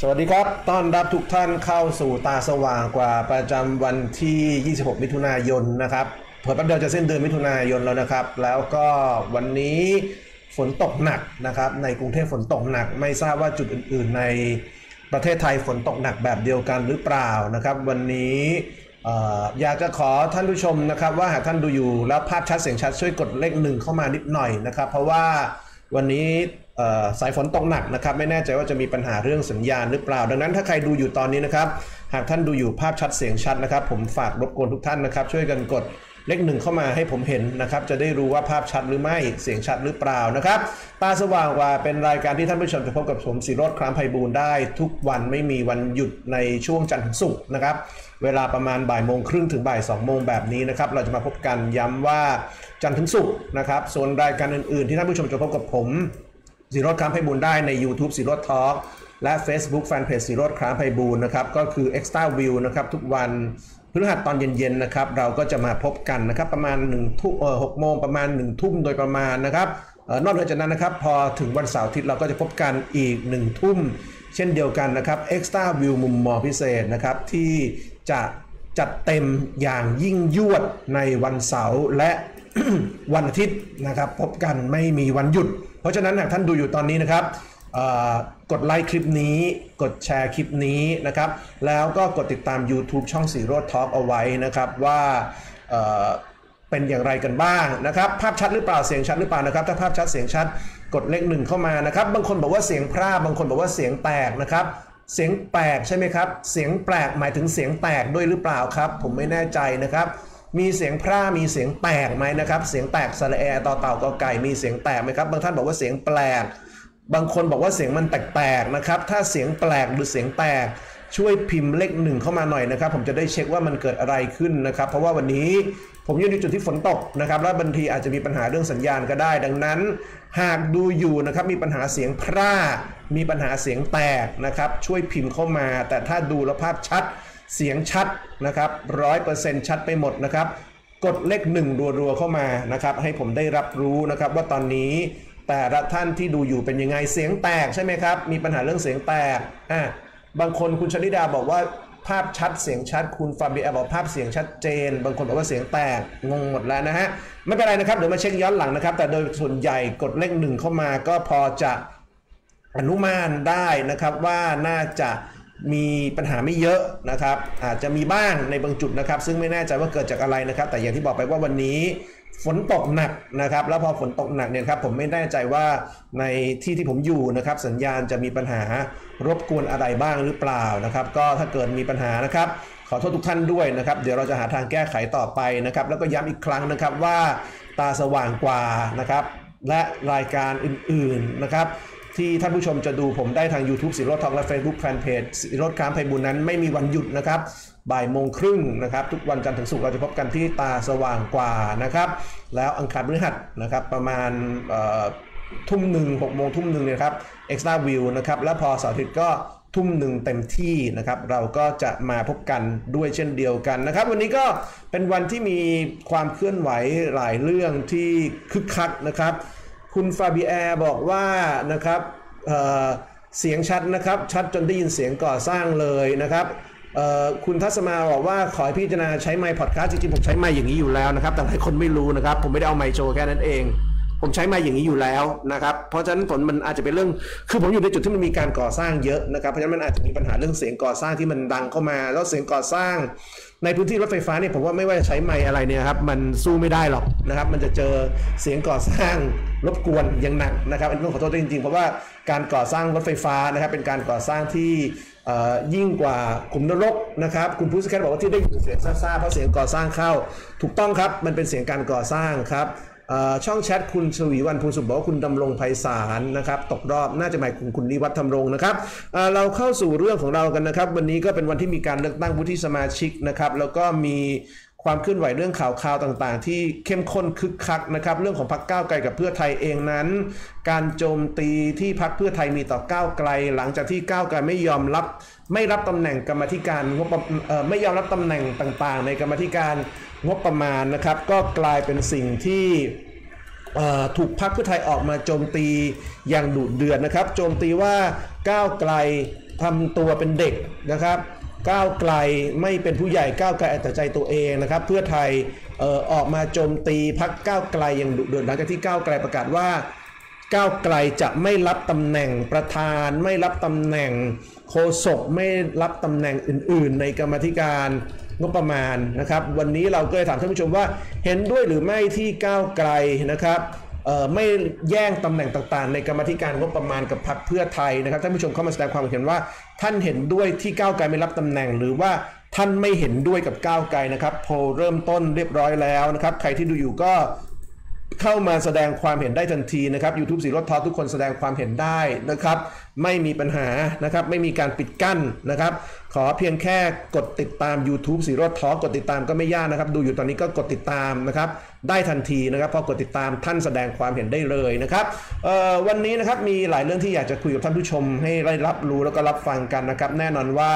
สวัสดีครับต้อนรับทุกท่านเข้าสู่ตาสว่างกว่าประจำวันที่26มิถุนายนนะครับเผื่อแป๊บเดียวจะสิ้นเดือนมิถุนายนแล้วนะครับแล้วก็วันนี้ฝนตกหนักนะครับในกรุงเทพฝนตกหนักไม่ทราบว่าจุดอื่นๆในประเทศไทยฝนตกหนักแบบเดียวกันหรือเปล่านะครับวันนี้อยากจะขอท่านผู้ชมนะครับว่าหากท่านดูอยู่แล้วภาพชัดเสียงชัดช่วยกดเลข1เข้ามานิดหน่อยนะครับเพราะว่าวันนี้สายฝนตกหนักนะครับไม่แน่ใจว่าจะมีปัญหาเรื่องสัญญาณหรือเปล่าดังนั้นถ้าใครดูอยู่ตอนนี้นะครับหากท่านดูอยู่ภาพชัดเสียงชัดนะครับผมฝากรบกวนทุกท่านนะครับช่วยกันกดเลข1เข้ามาให้ผมเห็นนะครับจะได้รู้ว่าภาพชัดหรือไม่เสียงชัดหรือเปล่านะครับตาสว่างกว่าเป็นรายการที่ท่านผู้ชมจะพบกับผมศิโรจน์ คล้ามไพบูลย์ได้ทุกวันไม่มีวันหยุดในช่วงจันทร์ถึงศุกร์นะครับเวลาประมาณบ่ายโมงครึ่งถึงบ่ายสองโมงแบบนี้นะครับเราจะมาพบกันย้ำว่าจันทร์ถึงศุกร์นะครับส่วนรายการอื่นๆที่ท่านผู้ชมจะพบกับผมศิโรจน์ คล้ามไพบูลย์ได้ใน YouTube ศิโรจน์ทอล์กและ Facebook Fanpage ศิโรจน์ คล้ามไพบูลย์นะครับก็คือ Extra View นะครับทุกวันพฤหัสตอนเย็นๆนะครับเราก็จะมาพบกันนะครับประมาณ6 โมงประมาณ1ทุ่มโดยประมาณนะครับนอกจากนั้นนะครับพอถึงวันเสาร์อาทิตย์เราก็จะพบกันอีก1ทุ่มเช่นเดียวกันนะครับ Extra View มุมมองพิเศษนะครับที่จะจัดเต็มอย่างยิ่งยวดในวันเสาร์และ วันอาทิตย์นะครับพบกันไม่มีวันหยุดเพราะฉะนั้นหากท่านดูอยู่ตอนนี้นะครับกดไลค์คลิปนี้กดแชร์คลิปนี้นะครับแล้วก็กดติดตาม YouTube ช่องศิโรจน์ทอล์กเอาไว้นะครับว่าเป็นอย่างไรกันบ้างนะครับภาพชัดหรือเปล่าเสียงชัดหรือเปล่านะครับถ้าภาพชัดเสียงชัดกดเลขหนึ่งเข้ามานะครับบางคนบอกว่าเสียงพร่าบางคนบอกว่าเสียงแตกนะครับเสียงแปลกใช่ไหมครับเสียงแปลกหมายถึงเสียงแตกด้วยหรือเปล่าครับผมไม่แน่ใจนะครับมีเสียงพร่ามีเสียงแตกไหมนะครับเสียงแตกสระแอต่อเต่ากอไก่มีเสียงแตกไหมครับบางท่านบอกว่าเสียงแปลกบางคนบอกว่าเสียงมันแตกๆนะครับถ้าเสียงแปลกหรือเสียงแตกช่วยพิมพ์เลข1เข้ามาหน่อยนะครับผมจะได้เช็คว่ามันเกิดอะไรขึ้นนะครับเพราะว่าวันนี้ผมอยู่ในจุดที่ฝนตกนะครับและบางทีอาจจะมีปัญหาเรื่องสัญญาณก็ได้ดังนั้นหากดูอยู่นะครับมีปัญหาเสียงพร่ามีปัญหาเสียงแตกนะครับช่วยพิมพ์เข้ามาแต่ถ้าดูแล้วภาพชัดเสียงชัดนะครับ 100% ชัดไปหมดนะครับกดเลข1รัวๆเข้ามานะครับให้ผมได้รับรู้นะครับว่าตอนนี้แต่ละท่านที่ดูอยู่เป็นยังไงเสียงแตกใช่ไหมครับมีปัญหาเรื่องเสียงแตกบางคนคุณชลิดาบอกว่าภาพชัดเสียงชัดคุณฟาบิแอบอกภาพเสียงชัดเจนบางคนบอกว่าเสียงแตกงงหมดแล้วนะฮะไม่เป็นไรนะครับเดี๋ยวมาเช็คย้อนหลังนะครับแต่โดยส่วนใหญ่กดเลขหนึ่งเข้ามาก็พอจะอนุมานได้นะครับว่าน่าจะมีปัญหาไม่เยอะนะครับอาจจะมีบ้างในบางจุดนะครับซึ่งไม่แน่ใจว่าเกิดจากอะไรนะครับแต่อย่างที่บอกไปว่าวันนี้ฝนตกหนักนะครับแล้วพอฝนตกหนักเนี่ยครับผมไม่แน่ใจว่าในที่ผมอยู่นะครับสัญญาณจะมีปัญหารบกวนอะไรบ้างหรือเปล่านะครับก็ถ้าเกิดมีปัญหานะครับขอโทษทุกท่านด้วยนะครับเดี๋ยวเราจะหาทางแก้ไขต่อไปนะครับแล้วก็ย้ำอีกครั้งนะครับว่าตาสว่างกว่านะครับและรายการอื่นๆนะครับที่ท่านผู้ชมจะดูผมได้ทาง YouTube ศิโรจน์ทอล์กและ Facebook Fanpage ศิโรจน์ คล้ามไพบูลย์นั้นไม่มีวันหยุดนะครับบ่ายโมงครึ่งนะครับทุกวันจันทร์ถึงศุกร์เราจะพบกันที่ตาสว่างกว่านะครับแล้วอังคารพฤหัสนะครับประมาณ6 โมง ทุ่มหนึ่งนะครับ Extra View นะครับแล้วพอเสาร์อาทิตย์ก็ทุ่มหนึ่งเต็มที่นะครับเราก็จะมาพบกันด้วยเช่นเดียวกันนะครับวันนี้ก็เป็นวันที่มีความเคลื่อนไหวหลายเรื่องที่คึกคักนะครับคุณฟาบิแอบอกว่านะครับเสียงชัดนะครับชัดจนได้ยินเสียงก่อสร้างเลยนะครับคุณทัศมาบอกว่าขอให้พิจารณาใช้ไมค์พอดคาสต์จริงๆผมใช้ไมค์อย่างนี้อยู่แล้วนะครับแต่หลายคนไม่รู้นะครับผมไม่ได้เอาไมค์โชว์แค่นั้นเองผมใช้ไมค์อย่างนี้อยู่แล้วนะครับเพราะฉะนั้นผลมันอาจจะเป็นเรื่องคือผมอยู่ในจุดที่มันมีการก่อสร้างเยอะนะครับเพราะฉะนั้นมันอาจจะมีปัญหาเรื่องเสียงก่อสร้างที่มันดังเข้ามาแล้วเสียงก่อสร้างในพื้นที่รถไฟฟ้าเนี่ยผมว่าไม่ว่าจะใช้ไมค์อะไรเนี่ยครับมันสู้ไม่ได้หรอกนะครับมันจะเจอเสียงก่อสร้างรบกวนอย่างหนักนะครับอันนี้ต้องขอโทษจริงๆเพราะว่าการก่อสร้างรถไฟฟ้านะครับเป็นการก่อสร้างที่ยิ่งกว่าขุมนรกนะครับคุณผู้สแกนบอกว่าที่ได้ยินเสียงซ่าๆเพราะเสียงก่อสร้างเข้าถูกต้องครับมันเป็นเสียงการก่อสร้างครับช่องแชทคุณชวีวรรณภูลสุขบอกว่าคุณดำรงไพศาลนะครับตกรอบน่าจะหมายถึงคุณนิวัฒน์ธำรงนะครับเราเข้าสู่เรื่องของเรากันนะครับวันนี้ก็เป็นวันที่มีการเลือกตั้งวุฒิสมาชิกนะครับแล้วก็มีความเคลื่อนไหวเรื่องข่าวคราวต่างๆที่เข้มข้นคึกคักนะครับเรื่องของพรรคก้าวไกลกับเพื่อไทยเองนั้นการโจมตีที่พรรคเพื่อไทยมีต่อก้าวไกลหลังจากที่ก้าวไกลไม่รับตำแหน่งกรรมาธิการงบไม่ยอมรับตำแหน่งต่างๆในกรรมาธิการงบประมาณนะครับก็กลายเป็นสิ่งที่ถูกพรรคเพื่อไทยออกมาโจมตีอย่างดุเดือดนะครับโจมตีว่าก้าวไกล ทำตัวเป็นเด็กนะครับก้าวไกลไม่เป็นผู้ใหญ่ก้าวไกลแต่ใจตัวเองนะครับเพื่อไทยออกมาโจมตีพรรคก้าวไกลอย่างดุเดือดหลังจากที่ก้าวไกลประกาศว่าก้าวไกลจะไม่รับตำแหน่งประธานไม่รับตำแหน่งโฆษกไม่รับตำแหน่งอื่นๆในกรรมธิการงบประมาณนะครับวันนี้เราก็จะถามท่านผู้ชมว่าเห็นด้วยหรือไม่ที่ก้าวไกลนะครับไม่แย่งตำแหน่งต่างๆในกรรมธิการงบประมาณกับพรรคเพื่อไทยนะครับท่านผู้ชมเข้ามาแสดงความเห็นว่าท่านเห็นด้วยที่ก้าวไกลไม่รับตำแหน่งหรือว่าท่านไม่เห็นด้วยกับก้าวไกลนะครับโพลเริ่มต้นเรียบร้อยแล้วนะครับใครที่ดูอยู่ก็เข้ามาแสดงความเห็นได้ทันทีนะครับ YouTube สีรถทอทุกคนแสดงความเห็นได้นะครับไม่มีปัญหานะครับไม่มีการปิดกั้นนะครับขอเพียงแค่กดติดตาม YouTube สีรถทอกดติดตามก็ไม่ยากนะครับดูอยู่ตอนนี้ก็กดติดตามนะครับได้ทันทีนะครับพอกดติดตามท่านแสดงความเห็นได้เลยนะครับวันนี้นะครับมีหลายเรื่องที่อยากจะคุยกับท่านผู้ชมให้ได้รับรู้แล้วก็รับฟังกันนะครับแน่นอนว่า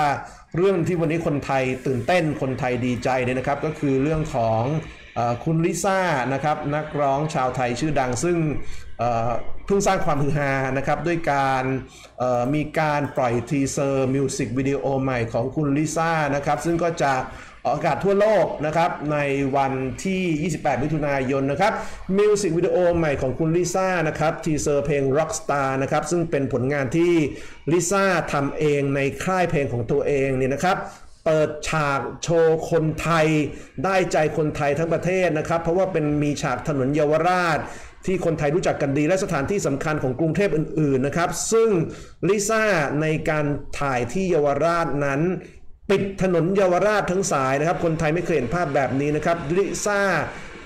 เรื่องที่วันนี้คนไทยตื่นเต้นคนไทยดีใจเนี่ยนะครับก็คือเรื่องของคุณลิซ่านะครับนักร้องชาวไทยชื่อดังซึ่งเพิ่งสร้างความฮือฮานะครับด้วยการมีการปล่อยทีเซอร์มิวสิกวิดีโอใหม่ของคุณลิซ่านะครับซึ่งก็จะออกอากาศทั่วโลกนะครับในวันที่ 28 มิถุนายนนะครับมิวสิกวิดีโอใหม่ของคุณลิซ่านะครับทีเซอร์เพลง Rockstar นะครับซึ่งเป็นผลงานที่ลิซ่าทำเองในค่ายเพลงของตัวเองเนี่ยนะครับเปิดฉากโชว์คนไทยได้ใจคนไทยทั้งประเทศนะครับเพราะว่าเป็นมีฉากถนนเยาวราชที่คนไทยรู้จักกันดีและสถานที่สำคัญของกรุงเทพอื่นๆนะครับซึ่งลิซ่าในการถ่ายที่เยาวราชนั้นปิดถนนเยาวราชทั้งสายนะครับคนไทยไม่เคยเห็นภาพแบบนี้นะครับลิซ่า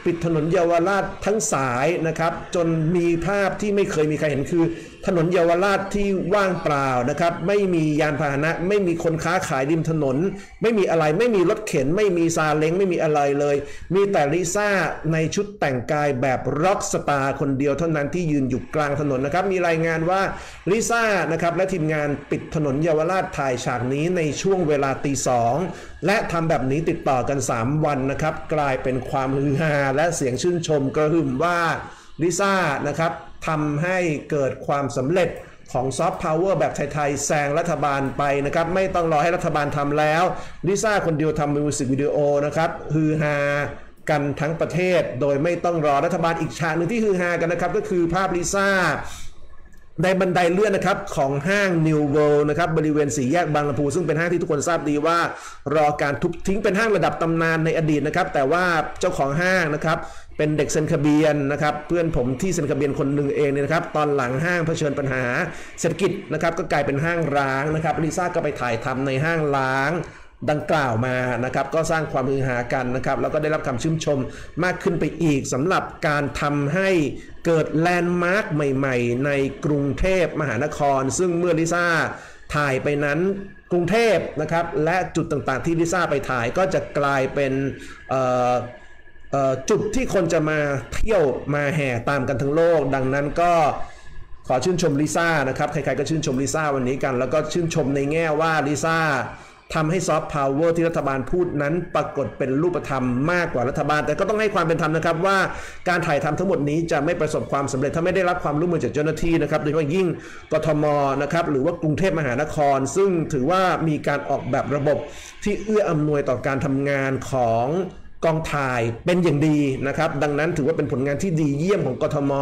ปิดถนนเยาวราชทั้งสายนะครับจนมีภาพที่ไม่เคยมีใครเห็นคือถนนเยาวราชที่ว่างเปล่านะครับไม่มียานพาหนะไม่มีคนค้าขายริมถนนไม่มีอะไรไม่มีรถเข็นไม่มีซาเล้งไม่มีอะไรเลยมีแต่ลิซ่าในชุดแต่งกายแบบร็อกสตาร์คนเดียวเท่านั้นที่ยืนอยู่กลางถนนนะครับมีรายงานว่าลิซ่านะครับและทีมงานปิดถนนเยาวราชถ่ายฉากนี้ในช่วงเวลา 2:00 น.และทำแบบนี้ติดต่อกัน3วันนะครับกลายเป็นความฮือฮาและเสียงชื่นชมกระหึ่มว่าลิซ่านะครับทำให้เกิดความสำเร็จของซอฟต์พาวเวอร์แบบไทยๆแซงรัฐบาลไปนะครับไม่ต้องรอให้รัฐบาลทำแล้วลิซ่าคนเดียวทำมิวสิกวิดีโอนะครับฮือฮากันทั้งประเทศโดยไม่ต้องรอรัฐบาลอีกฉากหนึ่งที่ฮือฮากันนะครับก็คือภาพลิซ่าในบันไดเลื่อนนะครับของห้าง New World นะครับบริเวณสี่แยกบางลำพูซึ่งเป็นห้างที่ทุกคนทราบดีว่ารอการทุบทิ้งเป็นห้างระดับตำนานในอดีตนะครับแต่ว่าเจ้าของห้างนะครับเป็นเด็กเซ็นคาเบียนนะครับเพื่อนผมที่เซ็นคาเบียนคนหนึ่งเองเนี่ยนะครับตอนหลังห้างเผชิญปัญหาเศรษฐกิจนะครับก็กลายเป็นห้างร้างนะครับลิซ่าก็ไปถ่ายทำในห้างร้างดังกล่าวมานะครับก็สร้างความฮือฮากันนะครับแล้วก็ได้รับคำชื่นชมมากขึ้นไปอีกสำหรับการทำให้เกิดแลนด์มาร์คใหม่ๆในกรุงเทพมหานครซึ่งเมื่อลิซ่าถ่ายไปนั้นกรุงเทพนะครับและจุดต่างๆที่ลิซ่าไปถ่ายก็จะกลายเป็นจุดที่คนจะมาเที่ยวมาแห่ตามกันทั้งโลกดังนั้นก็ขอชื่นชมลิซ่านะครับใครๆก็ชื่นชมลิซ่าวันนี้กันแล้วก็ชื่นชมในแง่ว่าลิซ่าทำให้ซอฟต์พาวเวอร์ที่รัฐบาลพูดนั้นปรากฏเป็นรูปธรรมมากกว่ารัฐบาลแต่ก็ต้องให้ความเป็นธรรมนะครับว่าการถ่ายทำทั้งหมดนี้จะไม่ประสบความสำเร็จถ้าไม่ได้รับความร่วมมือจากเจ้าหน้าที่นะครับโดยเฉพาะยิ่งกทม.นะครับหรือว่ากรุงเทพมหานครซึ่งถือว่ามีการออกแบบระบบที่เอื้ออำนวยต่อการทำงานของกองถ่ายเป็นอย่างดีนะครับดังนั้นถือว่าเป็นผลงานที่ดีเยี่ยมของกทม.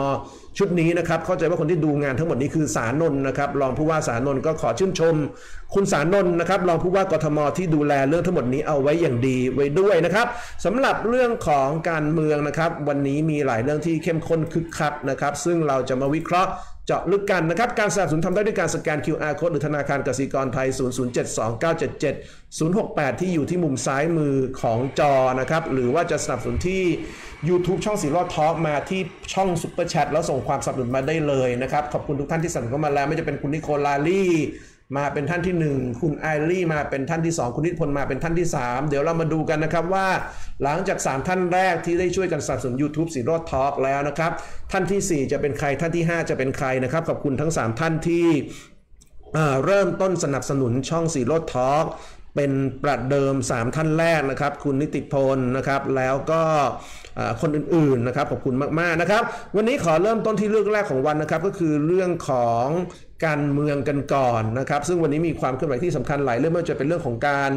ชุดนี้นะครับเข้าใจว่าคนที่ดูงานทั้งหมดนี้คือสานนท์นะครับรองผู้ว่าสานนท์ก็ขอชื่นชมคุณสานนท์นะครับรองผู้ว่ากทม.ที่ดูแลเรื่องทั้งหมดนี้เอาไว้อย่างดีไว้ด้วยนะครับสำหรับเรื่องของการเมืองนะครับวันนี้มีหลายเรื่องที่เข้มข้นคึกคักนะครับซึ่งเราจะมาวิเคราะห์เจาะลึกกันนะครับการสนับสนุนทำได้ด้วยการสแกน QR Code หรือธนาคารกสิกรไทย 0072977 068 ที่อยู่ที่มุมซ้ายมือของจอนะครับหรือว่าจะสนับสนุนที่ YouTube ช่องสีรอดทอล์กมาที่ช่อง Super Chat แล้วส่งความสนับสนุนมาได้เลยนะครับขอบคุณทุกท่านที่สนับสนุนเข้ามาแล้วไม่จะเป็นคุณนิโคลาลี่มาเป็นท่านที่1คุณไอรี่มาเป็นท่านที่2คุณนิพนธ์มาเป็นท่านที่3เดี๋ยวเรามาดูกันนะครับว่าหลังจาก3ท่านแรกที่ได้ช่วยกันสนับสนุน YouTube สีรอดทอล์กแล้วนะครับท่านที่4จะเป็นใครท่านที่5จะเป็นใครนะครับขอบคุณทั้ง3ท่านที่เริ่มต้นสนับสนุนช่องสีรอดทอล์ก เป็นประเดิม3ท่านแรกนะครับคุณนิติพลนะครับแล้วก็คนอื่นๆนะครับขอบคุณมากๆนะครับวันนี้ขอเริ่มต้นที่เรื่องแรกของวันนะครับก็คือเรื่องของการเมืองกันก่อนนะครับซึ่งวันนี้มีความเคลื่อนไหวที่สำคัญหลายเรื่องไม่ว่าจะเป็นเรื่องของการ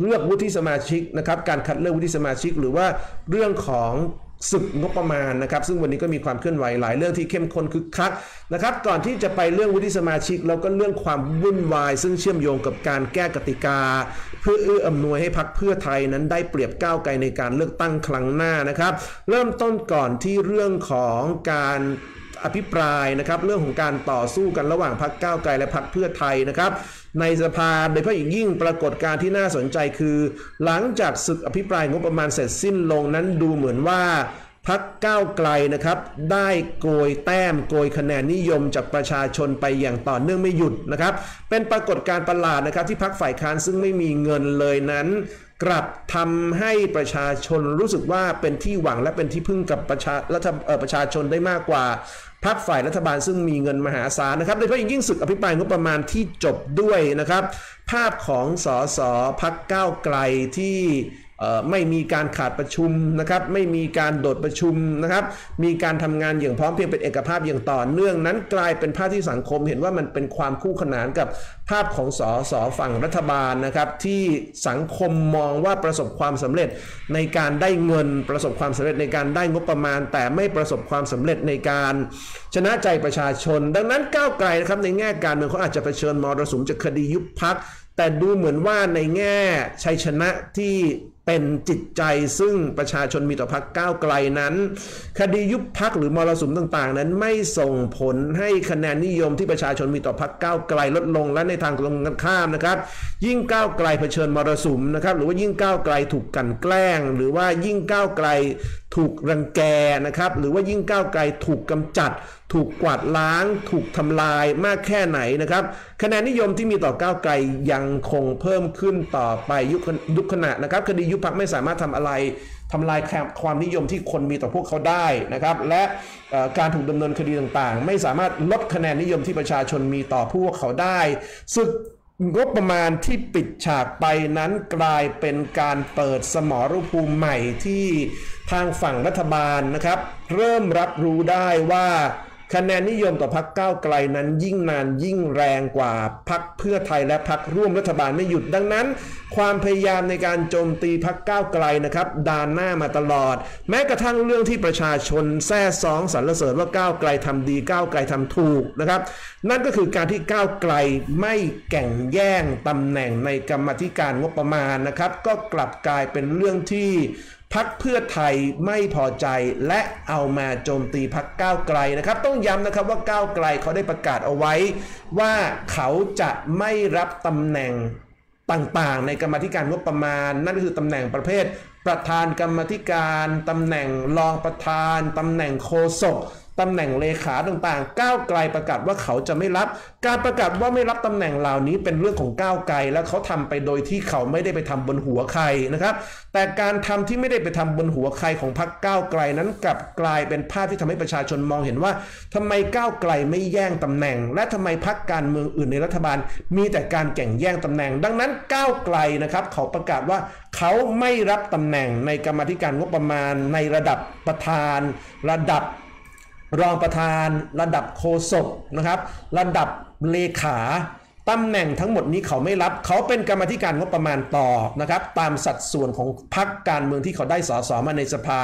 เลือกวุฒิสมาชิกนะครับการคัดเลือกวุฒิสมาชิกหรือว่าเรื่องของศึกงบประมาณนะครับซึ่งวันนี้ก็มีความเคลื่อนไหวหลายเรื่องที่เข้มข้นคึกคักนะครับก่อนที่จะไปเรื่องวุฒิสมาชิกแล้วก็เรื่องความวุ่นวายซึ่งเชื่อมโยงกับการแก้กติกาเพื่ออำนวยให้พรรคเพื่อไทยนั้นได้เปรียบก้าวไกลในการเลือกตั้งครั้งหน้านะครับเริ่มต้นก่อนที่เรื่องของการอภิปรายนะครับเรื่องของการต่อสู้กันระหว่างพรรคก้าวไกลและพรรคเพื่อไทยนะครับในสภาโดยเฉพาะอย่างยิ่งปรากฏการณ์ที่น่าสนใจคือหลังจากศึกอภิปรายงบประมาณเสร็จสิ้นลงนั้นดูเหมือนว่าพรรคก้าวไกลนะครับได้โกยแต้มโกยคะแนนนิยมจากประชาชนไปอย่างต่อเนื่องไม่หยุดนะครับเป็นปรากฏการณ์ประหลาดนะครับที่พรรคฝ่ายค้านซึ่งไม่มีเงินเลยนั้นกลับทำให้ประชาชนรู้สึกว่าเป็นที่หวังและเป็นที่พึ่งกับประชาชนได้มากกว่าพรรคฝ่ายรัฐบาลซึ่งมีเงินมหาศาลนะครับโดยเฉพาะยิ่งศึกอภิปรายงบประมาณที่จบด้วยนะครับภาพของส.ส.พรรคก้าวไกลที่ไม่มีการขาดประชุมนะครับไม่มีการโดดประชุมนะครับมีการทำงานอย่างพร้อมเพรียงเป็นเอกภาพอย่างต่อเนื่องนั้นกลายเป็นภาพที่สังคมเห็นว่ามันเป็นความคู่ขนานกับภาพของส.ส.ฝั่งรัฐบาลนะครับที่สังคมมองว่าประสบความสำเร็จในการได้เงินประสบความสำเร็จในการได้งบประมาณแต่ไม่ประสบความสำเร็จในการชนะใจประชาชนดังนั้นก้าวไกลนะครับในแง่การเมืองเขาอาจจะเผชิญมรสุมจากคดียุบพรรคแต่ดูเหมือนว่าในแง่ชัยชนะที่เป็นจิตใจซึ่งประชาชนมีต่อพรรคก้าวไกลนั้นคดียุบพรรคหรือมรสุมต่างๆนั้นไม่ส่งผลให้คะแนนนิยมที่ประชาชนมีต่อพรรคก้าวไกลลดลงและในทางตรงกันข้ามนะครับยิ่งก้าวไกลเผชิญมรสุมนะครับหรือว่ายิ่งก้าวไกลถูกกลั่นแกล้งหรือว่ายิ่งก้าวไกลถูกรังแกนะครับหรือว่ายิ่งก้าวไกลถูกกำจัดถูกกวาดล้างถูกทำลายมากแค่ไหนนะครับคะแนนนิยมที่มีต่อก้าวไกลยังคงเพิ่มขึ้นต่อไปยุคขณะนะครับคดียุบพรรคไม่สามารถทำอะไรทำลายความนิยมที่คนมีต่อพวกเขาได้นะครับและการถูกดำเนินคดีต่างๆไม่สามารถลดคะแนนนิยมที่ประชาชนมีต่อพวกเขาได้ซึ่งงบประมาณที่ปิดฉากไปนั้นกลายเป็นการเปิดสมรภูมิใหม่ที่ทางฝั่งรัฐบาลนะครับเริ่มรับรู้ได้ว่าคะแนนนิยมต่อพรรคก้าวไกลนั้นยิ่งนานยิ่งแรงกว่าพรรคเพื่อไทยและพรรคร่วมรัฐบาลไม่หยุดดังนั้นความพยายามในการโจมตีพรรคก้าวไกลนะครับด่านหน้ามาตลอดแม้กระทั่งเรื่องที่ประชาชนแซ่ซ้องสรรเสริญว่าก้าวไกลทำดีก้าวไกลทำถูกนะครับนั่นก็คือการที่ก้าวไกลไม่แข่งแย่งตำแหน่งในกรรมธิการงบประมาณนะครับก็กลับกลายเป็นเรื่องที่พรรคเพื่อไทยไม่พอใจและเอามาโจมตีพรรคก้าวไกลนะครับต้องย้ำนะครับว่าก้าวไกลเขาได้ประกาศเอาไว้ว่าเขาจะไม่รับตำแหน่งต่างๆในกรรมธิการงบประมาณนั่นคือตำแหน่งประเภทประธานกรรมธิการตำแหน่งรองประธานตำแหน่งโฆษกตำแหน่งเลขาต่างๆก้าวไกลประกาศว่าเขาจะไม่รับการประกาศว่าไม่รับตำแหน่งเหล่านี้เป็นเรื่องของก้าวไกลและเขาทำไปโดยที่เขาไม่ได้ไปทำบนหัวใครนะครับแต่การทำที่ไม่ได้ไปทำบนหัวใครของพรรคก้าวไกลนั้นกลับกลายเป็นภาพที่ทำให้ประชาชนมองเห็นว่าทำไมก้าวไกลไม่แย่งตำแหน่งและทำไมพรรคการเมืองอื่นในรัฐบาลมีแต่การแข่งแย่งตำแหน่งดังนั้นก้าวไกลนะครับเขาประกาศว่าเขาไม่รับตำแหน่งในกรรมาธิการงบประมาณในระดับประธานระดับรองประธานระดับโฆษกนะครับระดับเลขาตำแหน่งทั้งหมดนี้เขาไม่รับเขาเป็นกรรมธิการงบประมาณต่อนะครับตามสัดส่วนของพรรคการเมืองที่เขาได้ส.ส.มาในสภา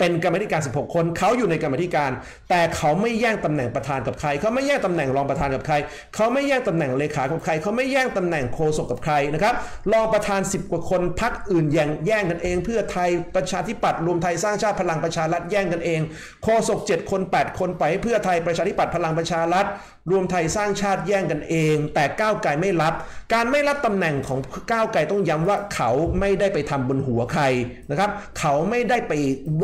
เป็นกรรมธิการ16คนเขาอยู่ในกรรมธิการแต่เขาไม่แย่งตำแหน่งประธานกับใครเขาไม่แย่งตำแหน่งรองประธานกับใครเขาไม่แย่งตำแหน่งเลขากับใครเขาไม่แย่งตำแหน่งโฆษกกับใครนะครับรองประธาน10กว่าคนพรรคอื่นแย่งกันเองเพื่อไทยประชาธิปัตย์รวมไทยสร้างชาติพลังประชารัฐแย่งกันเองโฆษก7คน8คนไปให้เพื่อไทยประชาธิปัตย์พลังประชารัฐรวมไทยสร้างชาติแย่งกันเองแต่ก้าวไกลไม่รับการไม่รับตำแหน่งของก้าวไกลต้องย้ำว่าเขาไม่ได้ไปทำบนหัวใครนะครับเขาไม่ได้ไป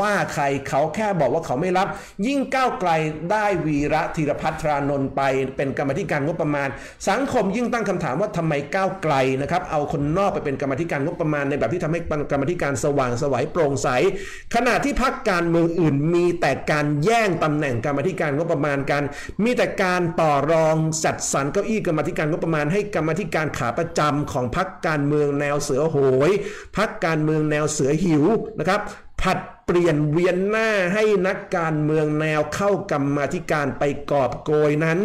ว่าใครเขาแค่บอกว่าเขาไม่รับยิ่งก้าวไกลได้วีระธีรภัทร ธารานนท์ไปเป็นกรรมาธิการงบประมาณสังคมยิ่งตั้งคำถามว่าทำไมก้าวไกลนะครับเอาคนนอกไปเป็นกรรมาธิการงบประมาณในแบบที่ทำให้กรรมาธิการสว่างไสวโปร่งใสขณะที่พรรคการเมืองอื่นมีแต่การแย่งตำแหน่งกรรมาธิการงบประมาณกันมีแต่การต่อ อรองจัดสรรเก้าอี้กรรมาธิการงบประมาณให้กรรมาธิการขาประจำของพรรคการเมืองแนวเสือโหยพรรคการเมืองแนวเสือหิวนะครับผัดเปลี่ยนเวียนหน้าให้นักการเมืองแนวเข้ากรรมาธิการไปกอบโกยนั้น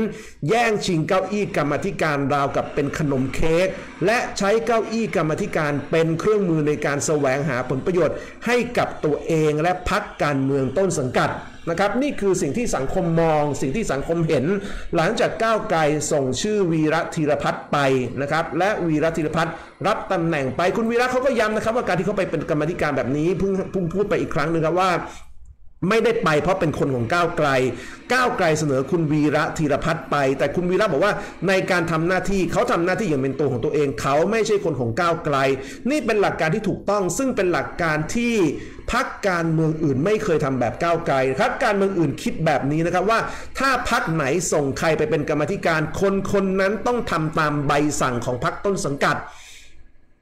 แย่งชิงเก้าอี้กรรมาธิการราวกับเป็นขนมเค้กและใช้เก้าอี้กรรมาธิการเป็นเครื่องมือในการแสวงหาผลประโยชน์ให้กับตัวเองและพรรคการเมืองต้นสังกัดนะครับนี่คือสิ่งที่สังคมมองสิ่งที่สังคมเห็นหลังจากก้าวไกลส่งชื่อวีระธีรพัฒน์ไปนะครับและวีระธีรพัฒน์รับตำแหน่งไปคุณวีระเขาก็ย้ำนะครับว่าการที่เขาไปเป็นกรรมาธิการแบบนี้เพิ่งพูดไปอีกครั้งหนึ่งครับว่าไม่ได้ไปเพราะเป็นคนของก้าวไกลเสนอคุณวีระธีรพัฒน์ไปแต่คุณวีระบอกว่าในการทำหน้าที่เขาทำหน้าที่อย่างเป็นตัวของตัวเองเขาไม่ใช่คนของก้าวไกลนี่เป็นหลักการที่ถูกต้องซึ่งเป็นหลักการที่พรรคการเมืองอื่นไม่เคยทำแบบก้าวไกลพรรคการเมืองอื่นคิดแบบนี้นะครับว่าถ้าพรรคไหนส่งใครไปเป็นกรรมาธิการคนนั้นต้องทำตามใบสั่งของพรรคต้นสังกัด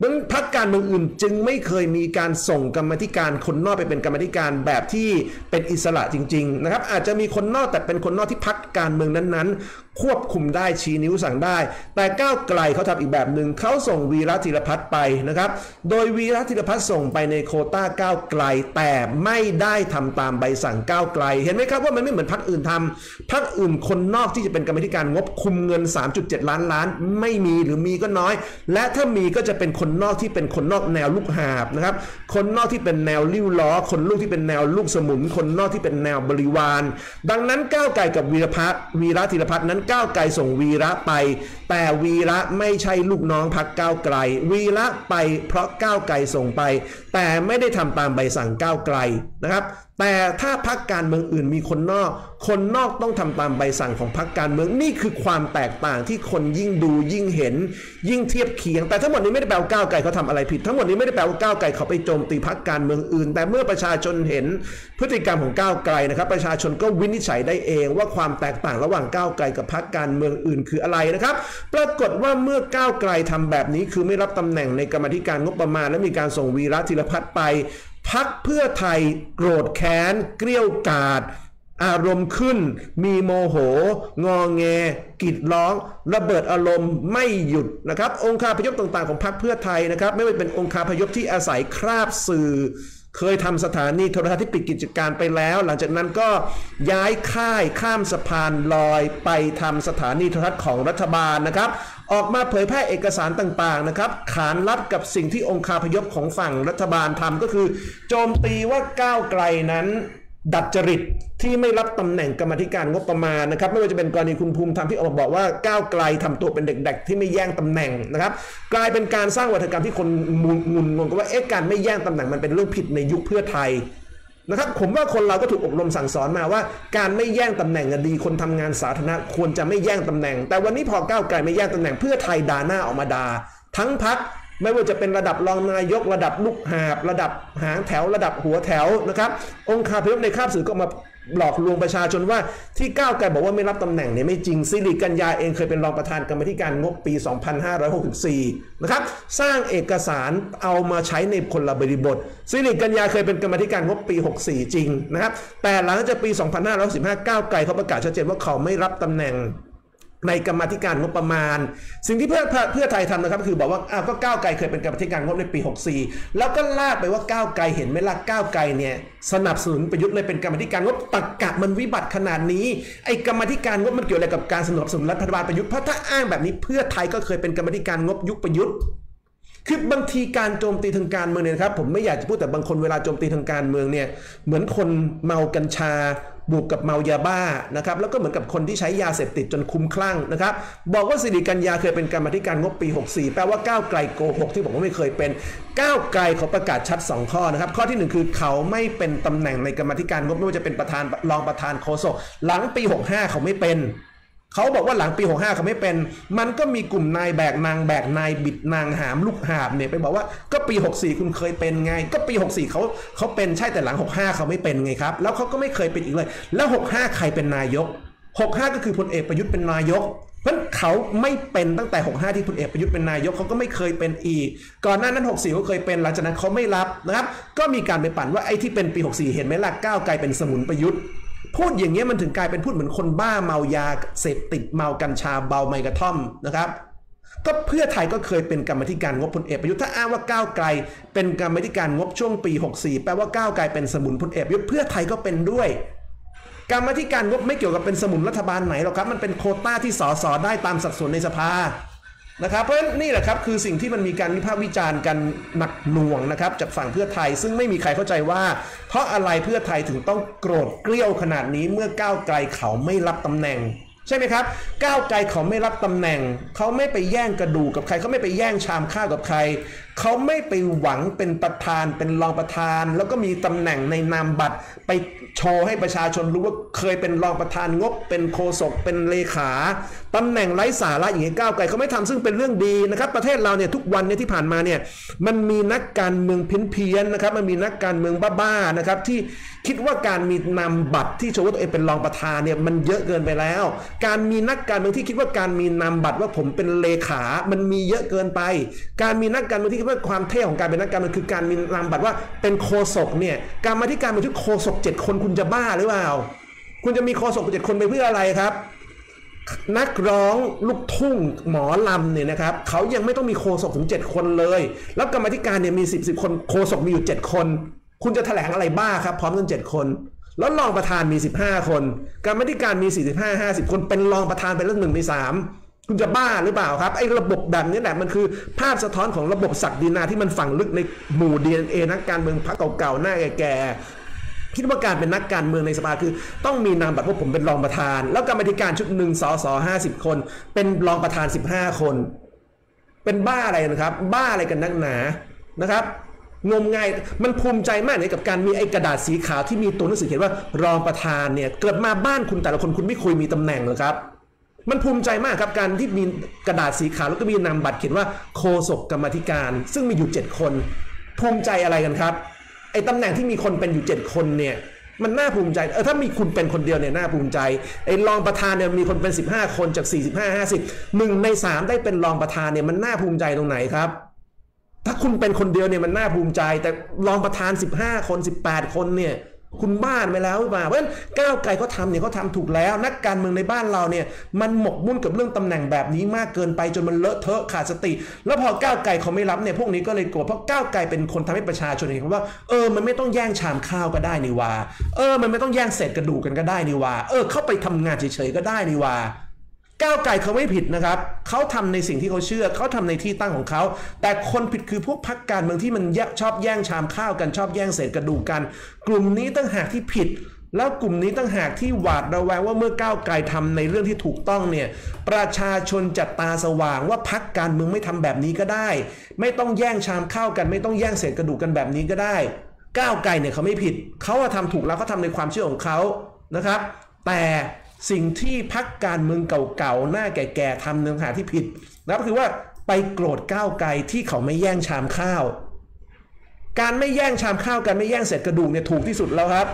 ดังนั้นพรรคการเมืองอื่นจึงไม่เคยมีการส่งกรรมาธิการคนนอกไปเป็นกรรมาธิการแบบที่เป็นอิสระจริงๆนะครับอาจจะมีคนนอกแต่เป็นคนนอกที่พรรคการเมืองนั้นๆควบคุมได้ชี้นิ้วสั่งได้แต่ก้าวไกลเขาทำอีกแบบหนึ่งเขาส่งวีระธีรพัฒน์ไปนะครับโดยวีระธีรพัฒน์ส่งไปในโควต้าก้าวไกลแต่ไม่ได้ทำตามใบสั่งก้าวไกลเห็นไหมครับว่ามันไม่เหมือนพรรคอื่นทำพรรคอื่นคนนอกที่จะเป็นกรรมาธิการงบคุมเงิน 3.7 ล้านล้านไม่มีหรือมีก็น้อยและถ้ามีก็จะเป็นคนนอกที่เป็นคนนอกแนวลูกหาบนะครับคนนอกที่เป็นแนวลิ้วล้อคนลูกที่เป็นแนวลูกสมุนคนนอกที่เป็นแนวบริวารดังนั้นก้าวไกลกับวีระธีรพัฒน์นั้นก้าวไกลส่งวีระไปแต่วีระไม่ใช่ลูกน้องพรรคก้าวไกลวีระไปเพราะก้าวไกลส่งไปแต่ไม่ได้ทำตามใบสั่งก้าวไกลนะครับแต่ถ้าพรรคการเมืองอื่นมีคนนอกต้องทำตามใบสั่งของพรรคการเมืองนี่คือความแตกต่างที่คนยิ่งดูยิ่งเห็นยิ่งเทียบเคียงแต่ทั้งหมดนี้ไม่ได้แปลว่าก้าวไกลเขาทำอะไรผิดทั้งหมดนี้ไม่ได้แปลว่าก้าวไกลเขาไปโจมตีพรรคการเมืองอื่นแต่เมื่อประชาชนเห็นพฤติกรรมของก้าวไกลนะครับประชาชนก็วินิจฉัยได้เองว่าความแตกต่างระหว่างก้าวไกลกับพรรคการเมืองอื่นคืออะไรนะครับปรากฏว่าเมื่อก้าวไกลทำแบบนี้คือไม่รับตำแหน่งในกรรมาธิการงบประมาณและมีการส่งวีระธีรพัฒน์ไปพรรคเพื่อไทยโกรธแค้นเกรี้ยวกราดอารมณ์ขึ้นมีโมโหงอแงกรีดร้องระเบิดอารมณ์ไม่หยุดนะครับองคาพยพต่างๆของพรรคเพื่อไทยนะครับไม่ว่าเป็นองคาพยพที่อาศัยคราบสื่อเคยทำสถานีโทรทัศน์ที่ปิดกิจการไปแล้วหลังจากนั้นก็ย้ายค่ายข้ามสะพานลอยไปทำสถานีโทรทัศน์ของรัฐบาลนะครับออกมาเผยแพร่เอกสารต่างๆนะครับขานรับกับสิ่งที่องคาพยพของฝั่งรัฐบาลทำก็คือโจมตีว่าก้าวไกลนั้นดัดจริตที่ไม่รับตำแหน่งกรรมาธิการงบประมาณนะครับไม่ว่าจะเป็นกรณีคุณภูมิธรรมที่ออกมาบอกว่าก้าวไกลทำตัวเป็นเด็กๆที่ไม่แย่งตำแหน่งนะครับกลายเป็นการสร้างวาทกรรมที่คนงุนงงกันว่าเอ๊ะการไม่แย่งตำแหน่งมันเป็นเรื่องผิดในยุคเพื่อไทยนะครับผมว่าคนเราก็ถูกอบรมสั่งสอนมาว่าการไม่แย่งตำแหน่งดีคนทำงานสาธารณะควรจะไม่แย่งตำแหน่งแต่วันนี้พอก้าวไกลไม่แย่งตำแหน่งเพื่อไทยด่าหน้าออกมาด่าทั้งพรรคไม่ว่าจะเป็นระดับรองนายกระดับลูกหาบระดับหางแถวระดับหัวแถวนะครับองคาพยพในคาบสื่อก็มาหลอกลวงประชาชนว่าที่ก้าวไกลบอกว่าไม่รับตำแหน่งเนี่ยไม่จริงสิริกัญญาเองเคยเป็นรองประธานกรรมธิการงบปี 2564 นะครับสร้างเอกสารเอามาใช้ในคนละบริบทสิริกัญญาเคยเป็นกรรมธิการงบปี 64 จริงนะครับแต่หลังจากปี 2565 ก้าวไกลเขาประกาศชัดเจนว่าเขาไม่รับตำแหน่งในกรรมาธิการงบประมาณสิ่งที่เพื่อไทยทำนะครับคือบอกว่าก็ก้าวไกลเคยเป็นกรรมาธิการงบในปี64แล้วก็ลากไปว่าก้าวไกลเห็นไหมล่ะก้าวไกลเนี่ยสนับสนุนประยุทธ์เลยเป็นกรรมาธิการงบตรรกะมันวิบัติขนาดนี้ไอ้กรรมาธิการงบมันเกี่ยวอะไรกับการสนับสนุนรัฐบาลประยุทธ์เพราะถ้าอ้างแบบนี้เพื่อไทยก็เคยเป็นกรรมาธิการงบยุคประยุทธ์คือบางทีการโจมตีทางการเมืองเนี่ยครับผมไม่อยากจะพูดแต่บางคนเวลาโจมตีทางการเมืองเนี่ยเหมือนคนเมากัญชาบวกกับเมายาบ้านะครับแล้วก็เหมือนกับคนที่ใช้ยาเสพติดจนคุ้มคลั่งนะครับบอกว่าสิริกัญญาเคยเป็นกรรมาธิการงบปี64แปลว่าก้าวไกลโกหกที่บอกว่าไม่เคยเป็นก้าวไกลเขาประกาศชัด2ข้อนะครับข้อที่1คือเขาไม่เป็นตำแหน่งในกรรมาธิการงบไม่ว่าจะเป็นประธานรองประธานโฆษกหลังปี65เขาไม่เป็นเขาบอกว่าหลังปี65เขาไม่เป็นมันก็มีกลุ่มนายแบกนางแบกนายบิดนางหามลูกหาบเนี่ยไปบอกว่าก็ปี64คุณเคยเป็นไงก็ปี64เขาเป็นใช่แต่หลัง65เขาไม่เป็นไงครับแล้วเขาก็ไม่เคยเป็นอีกเลยแล้ว65ใครเป็นนายก65ก็คือพลเอกประยุทธ์เป็นนายกเพราะเขาไม่เป็นตั้งแต่65ที่พลเอกประยุทธ์เป็นนายกเขาก็ไม่เคยเป็นอีกก่อนหน้านั้น64ก็เคยเป็นหลังจากนั้นเขาไม่รับนะครับก็มีการไปปั่นว่าไอ้ที่เป็นปี64เห็นไหมล่ะก้าวไกลเป็นสมุนประยุทธ์ พูดอย่างเงี้ยมันถึงกลายเป็นพูดเหมือนคนบ้าเมายาเสพติดเมากัญชาเบาไมกระท่อมนะครับก็เพื่อไทยก็เคยเป็นกรรมธิการงบพลเอกประยุทธ์ถ้าอ้างว่าก้าวไกลเป็นกรรมธิการงบช่วงปี64แปลว่าก้าวไกลเป็นสมุนพลเอกประยุทธ์เพื่อไทยก็เป็นด้วยกรรมธิการงบไม่เกี่ยวกับเป็นสมุนรัฐบาลไหนหรอกครับมันเป็นโควต้าที่สสได้ตามสัดส่วนในสภานะครับเพราะนี่แหละครับคือสิ่งที่มันมีการวิพากษ์วิจารณ์กันหนักหน่วงนะครับจากฝั่งเพื่อไทยซึ่งไม่มีใครเข้าใจว่าเพราะอะไรเพื่อไทยถึงต้องโกรธเกรี้ยวขนาดนี้เมื่อก้าวไกลเขาไม่รับตำแหน่งใช่ไหมครับก้าวไกลเขาไม่รับตำแหน่งเขาไม่ไปแย่งกระดูกกับใครเขาไม่ไปแย่งชามข้าวกับใครเขาไม่ไปหวังเป็นประธานเป็นรองประธานแล้วก็มีตำแหน่งในนามบัตรไปโชว์ให้ประชาชนรู้ว่าเคยเป็นรองประธานงบเป็นโฆษกเป็นเลขาตำแหน่งไร้สาระอย่างนี้ก้าวไกลเขาไม่ทำซึ่งเป็นเรื่องดีนะครับประเทศเราเนี่ยทุกวันเนี่ยที่ผ่านมาเนี่ยมันมีนักการเมืองเพี้ยนๆนะครับมันมีนักการเมืองบ้าๆนะครับที่คิดว่าการมีนามบัตรที่โชว์ว่าตัวเองเป็นรองประธานเนี่ยมันเยอะเกินไปแล้วการมีนักการเมืองที่คิดว่าการมีนามบัตรว่าผมเป็นเลขามันมีเยอะเกินไปการมีนักการเมืองที่คิดว่าความเท่ของการเป็นนักการเมืองคือการมีนามบัตรว่าเป็นโฆษกเนี่ยการมาที่การเป็นชุดโฆษก7คนคุณจะบ้าหรือเปล่าคุณจะมีโฆษก7คนไปเพื่ออะไรครับนักร้องลูกทุ่งหมอลำเนี่ยนะครับเขายังไม่ต้องมีโฆษกถึง7คนเลยแล้วกรรมธิการเนี่ยมี10คนโฆษกมีอยู่7คนคุณจะแถลงอะไรบ้าครับพร้อมกัน7คนแล้วรองประธานมี15คนกรรมธิการมี45 50คนเป็นรองประธานเป็นละ1 ใน 3คุณจะบ้าหรือเปล่าครับไอ้ระบบแบบนี้แหละมันคือภาพสะท้อนของระบบศักดินาที่มันฝังลึกในหมู่ DNA นักการเมืองพรรคเก่าๆหน้าแก่ๆคิดว่าการเป็นนักการเมืองในสภาคือต้องมีนามบัตรว่าผมเป็นรองประธานแล้วกรรมธิการชุด1 สส 50คนเป็นรองประธาน15คนเป็นบ้าอะไรนะครับบ้าอะไรกันนักหนานะครับงมงายมันภูมิใจมากเลยกับการมีไอ้กระดาษสีขาวที่มีตัวหนังสือเขียนว่ารองประธานเนี่ยเกิดมาบ้านคุณแต่ละคนคุณไม่เคยมีตำแหน่งหรอครับมันภูมิใจมากครับการที่มีกระดาษสีขาวแล้วก็มีนามบัตรเขียนว่าโฆษกกรรมธิการซึ่งมีอยู่7คนภูมิใจอะไรกันครับไอ้ตำแหน่งที่มีคนเป็นอยู่7คนเนี่ยมันน่าภูมิใจถ้ามีคุณเป็นคนเดียวเนี่ยน่าภูมิใจไอ้รองประธานเนี่ยมีคนเป็น15คนจาก45 50 1 ใน 3ได้เป็นรองประธานเนี่ยมันน่าภูมิใจตรงไหนครับถ้าคุณเป็นคนเดียวเนี่ยมันน่าภูมิใจแต่รองประธาน15คน18คนเนี่ยคุณบ้านไปแล้วมาเพราะฉะนั้นก้าวไกลเขาทำเนี่ยเขาทำถูกแล้วนักการเมืองในบ้านเราเนี่ยมันหมกมุ่นกับเรื่องตำแหน่งแบบนี้มากเกินไปจนมันเลอะเทอะขาดสติแล้วพอก้าวไกลเขาไม่รับเนี่ยพวกนี้ก็เลยโกรธเพราะก้าวไกลเป็นคนทำให้ประชาชนเห็นว่ามันไม่ต้องแย่งชามข้าวก็ได้นี่ว่ามันไม่ต้องแย่งเศษกระดูกกันก็ได้นี่ว่าเข้าไปทำงานเฉยๆก็ได้นี่ว่าก้าวไกลเขาไม่ผิดนะครับเขาทำในสิ่งที่เขาเชื่อเขาทำในที่ตั้งของเขาแต่คนผิดคือพวกพรรคการเมืองที่มันชอบแย่งชามข้าวกันชอบแย่งเศษกระดูกกันกลุ่มนี้ต่างหากที่ผิดแล้วกลุ่มนี้ต่างหากที่หวาดระแวงว่าเมื่อก้าวไกลทำในเรื่องที่ถูกต้องเนี่ยประชาชนจะตาสว่างว่าพรรคการเมืองไม่ทำแบบนี้ก็ได้ไม่ต้องแย่งชามข้าวกันไม่ต้องแย่งเศษกระดูกกันแบบนี้ก็ได้ก้าวไกลเนี่ยเขาไม่ผิดเขาทำถูกแล้วเขาทำในความเชื่อของเขานะครับแต่สิ่งที่พรรคการเมืองเก่าๆหน้าแก่ๆทำเนื้อหาที่ผิดนะก็คือว่าไปโกรธก้าวไกลที่เขาไม่แย่งชามข้าวการไม่แย่งชามข้าวการไม่แย่งเศษกระดูกเนี่ยถูกที่สุดแล้วครับ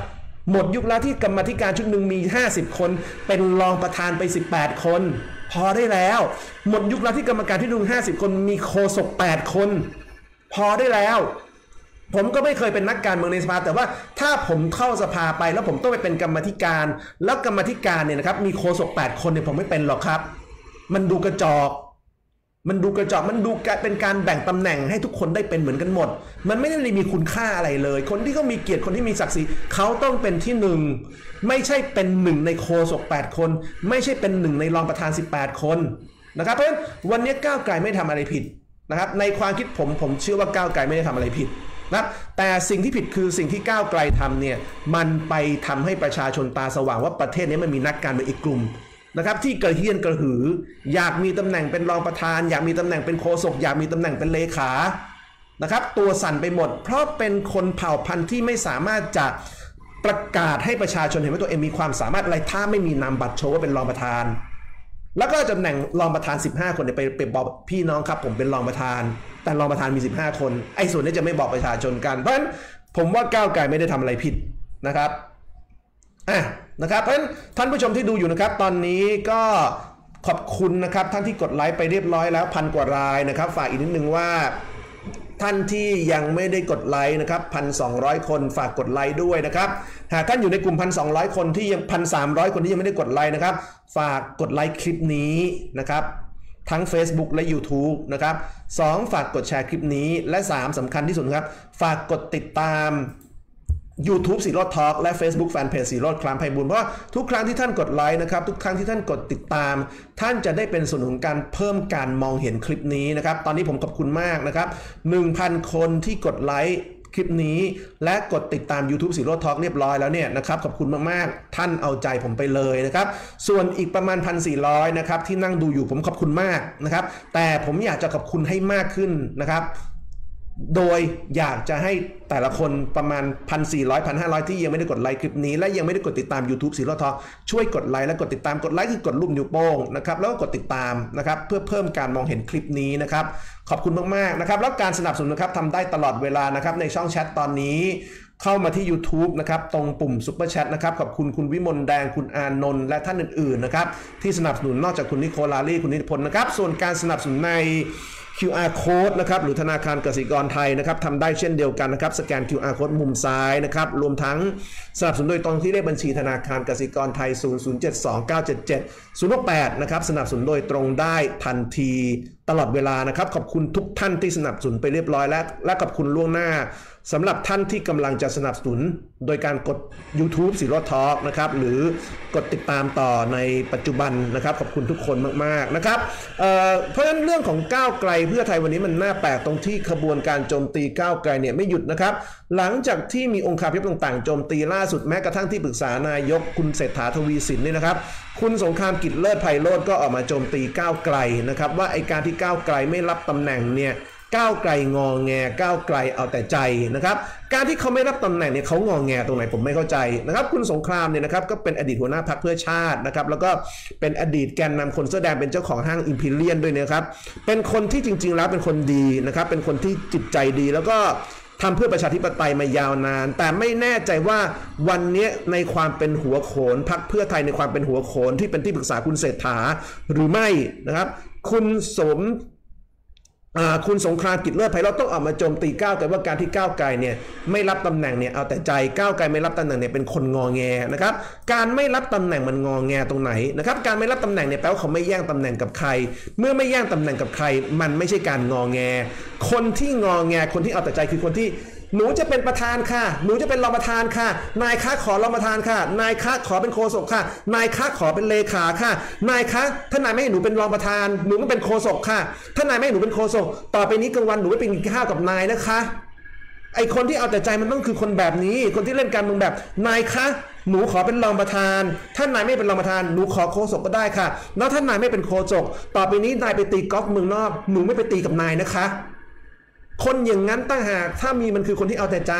หมดยุคแล้วที่กรรมธิการชุดหนึ่งมี50คนเป็นรองประธานไป18คนพอได้แล้วหมดยุคแล้วที่กรรมการที่นุ่ง50คนมีโฆษก8คนพอได้แล้วผมก็ไม่เคยเป็นนักการเมืองในสภาแต่ว่าถ้าผมเข้าสภาไปแล้วผมต้องไปเป็นกรรมธิการแล้วกรรมธิการเนี่ยนะครับมีโฆษก8คนเนี่ยผมไม่เป็นหรอกครับมันดูกระจอกมันดูเป็นการแบ่งตำแหน่งให้ทุกคนได้เป็นเหมือนกันหมดมันไม่ได้มีคุณค่าอะไรเลยคนที่เขามีเกียรติคนที่มีศักดิ์ศรีเขาต้องเป็นที่1ไม่ใช่เป็น1ในโฆษก8คนไม่ใช่เป็น1ในรองประธาน18คนนะครับเพราะฉะนั้นวันนี้ก้าวไกลไม่ทำอะไรผิดนะครับในความคิดผมเชื่อว่าก้าวไกลไม่ได้ทำอะไรผิดนะแต่สิ่งที่ผิดคือสิ่งที่ก้าวไกลทำเนี่ยมันไปทำให้ประชาชนตาสว่างว่าประเทศนี้มันมีนักการเมืองอีกกลุ่มนะครับที่กระเฮี้ยนกระหืออยากมีตำแหน่งเป็นรองประธานอยากมีตำแหน่งเป็นโฆษกอยากมีตำแหน่งเป็นเลขานะครับตัวสั่นไปหมดเพราะเป็นคนเผ่าพันธุ์ที่ไม่สามารถจะประกาศให้ประชาชนเห็นว่าตัวเองมีความสามารถอะไรถ้าไม่มีนามบัตรโชว์ว่าเป็นรองประธานแล้วก็ตำแหน่งรองประธาน15คนไปบอกพี่น้องครับผมเป็นรองประธานแต่รองประธานมี15คนไอ้ส่วนนี้จะไม่บอกประชาชนกันเพราะฉะนั้นผมว่าก้าวไกลไม่ได้ทำอะไรผิดนะครับนะครับเพราะฉะนั้นท่านผู้ชมที่ดูอยู่นะครับตอนนี้ก็ขอบคุณนะครับท่านที่กดไลค์ไปเรียบร้อยแล้ว1,000 กว่ารายนะครับฝากอีกนิดนึงว่า ท่านที่ยังไม่ได้กดไลค์นะครับ 1,200 คนฝากกดไลค์ด้วยนะครับหากท่านอยู่ในกลุ่ม 1,200 คนที่ยัง 1,300 คนที่ยังไม่ได้กดไลค์นะครับฝากกดไลค์คลิปนี้นะครับทั้ง Facebook และ YouTube นะครับ2ฝากกดแชร์คลิปนี้และ3สำคัญที่สุดครับฝากกดติดตาม YouTube สีโรจน์ทอล์คและ Facebook Fanpage สีโรจน์คลามไพบูลย์เพราะทุกครั้งที่ท่านกดไลค์นะครับทุกครั้งที่ท่านกดติดตามท่านจะได้เป็นส่วนหนึ่งของการเพิ่มการมองเห็นคลิปนี้นะครับตอนนี้ผมขอบคุณมากนะครับ 1,000 คนที่กดไลค์คลิปนี้และกดติดตาม YouTube สีโรจน์ทอล์คเรียบร้อยแล้วเนี่ยนะครับขอบคุณมากๆท่านเอาใจผมไปเลยนะครับส่วนอีกประมาณ 1,400 นะครับที่นั่งดูอยู่ผมขอบคุณมากนะครับแต่ผมอยากจะขอบคุณให้มากขึ้นนะครับโดยอยากจะให้แต่ละคนประมาณ 1,400 1,500 ที่ยังไม่ได้กดไลค์คลิปนี้และยังไม่ได้กดติดตาม YouTube สีโรจน์ทอล์คช่วยกดไลค์และกดติดตามกดไลค์คือกดรูปนิ้วโป้งนะครับแล้วก็กดติดตามนะครับเพื่อเพิ่มการมองเห็นคลิปนี้นะครับขอบคุณมากๆนะครับแล้วการสนับสนุนนะครับทำได้ตลอดเวลานะครับในช่องแชทตอนนี้เข้ามาที่ YouTube นะครับตรงปุ่ม Super Chat นะครับขอบคุณคุณวิมลแดงคุณอานนท์และท่านอื่นๆนะครับที่สนับสนุนนอกจากคุณนิโคลารีคุณนิพนธ์นะครับส่วนการสนับสนุนใน QR Code นะครับหรือธนาคารกสิกรไทยนะครับทำได้เช่นเดียวกันนะครับสแกน QR Code มุมซ้ายนะครับรวมทั้งสนับสนุนโดยตรงที่เลขบัญชีธนาคารกสิกรไทย0072977 068นะครับสนับสนุนโดยตรงได้ทันทีตลอดเวลานะครับขอบคุณทุกท่านที่สนับสนุนไปเรียบร้อยแล้วและขอบคุณล่วงหน้าสำหรับท่านที่กำลังจะสนับสนุนโดยการกด YouTube สีโรจน์ทอล์คนะครับหรือกดติดตามต่อในปัจจุบันนะครับขอบคุณทุกคนมากๆนะครับเพราะฉะนั้นเรื่องของก้าวไกลเพื่อไทยวันนี้มันน่าแปลกตรงที่ขบวนการโจมตีก้าวไกลเนี่ยไม่หยุดนะครับหลังจากที่มีองค์คาพยพต่างๆโจมตีล่าสุดแม้กระทั่งที่ปรึกษานายกคุณเศรษฐาทวีสินเนี่ยนะครับคุณสงครามกิจเลิศไพโรจน์ก็ออกมาโจมตีก้าวไกลนะครับว่าไอ้การที่ก้าวไกลไม่รับตำแหน่งเนี่ยก้าวไกลงอแงก้าวไกลเอาแต่ใจนะครับการที่เขาไม่รับตำแหน่งเนี่ยเขางอแงตรงไหนผมไม่เข้าใจนะครับคุณสงครามเนี่ยนะครับก็เป็นอดีตหัวหน้าพรรคเพื่อชาตินะครับแล้วก็เป็นอดีตแกนนำคนเสื้อแดงเป็นเจ้าของห้างอิมพีเรียนด้วยนะครับเป็นคนที่จริงๆแล้วเป็นคนดีนะครับเป็นคนที่จิตใจดีแล้วก็ทำเพื่อประชาธิปไตยมายาวนานแต่ไม่แน่ใจว่าวันนี้ในความเป็นหัวโขนพรรคเพื่อไทยในความเป็นหัวโขนที่เป็นที่ปรึกษาคุณเศรษฐาหรือไม่นะครับคุณสงครามกิจเลิศไพโรจน์ต้องออกมาโจมตีก้าวไกลว่าการที่ก้าวไกลเนี่ยไม่รับตำแหน่งเนี่ยเอาแต่ใจก้าวไกลไม่รับตำแหน่งเนี่ยเป็นคนงอแงนะครับการไม่รับตำแหน่งมันงอแงตรงไหนนะครับการไม่รับตำแหน่งเนี่ยแปลว่าเขาไม่แย่งตำแหน่งกับใครเมื่อไม่แย่งตำแหน่งกับใครมันไม่ใช่การงอแงคนที่งอแงคนที่เอาแต่ใจคือคนที่หนูจะเป็นประธานค่ะหนูจะเป็นรองประธานค่ะนายคะขอรองประธานค่ะนายคะขอเป็นโฆษกค่ะนายคะขอเป็นเลขาค่ะนายคะท่านนายไม่ให้หนูเป็นรองประธานหนูก็เป็นโฆษกค่ะท่านนายไม่ให้หนูเป็นโฆษกต่อไปนี้กลางวันหนูไม่ไปกินข้าวกับนายนะคะไอคนที่เอาแต่ใจมันต้องคือคนแบบนี้คนที่เล่นการเมืองแบบนายคะหนูขอเป็นรองประธานท่านนายไม่เป็นรองประธานหนูขอโฆษกก็ได้ค่ะแล้วท่านนายไม่เป็นโฆษกต่อไปนี้นายไปตีกอล์ฟเมืองนอกหนูไม่ไปตีกับนายนะคะคนอย่างนั้นต่างหากถ้ามีมันคือคนที่เอาแต่ใจ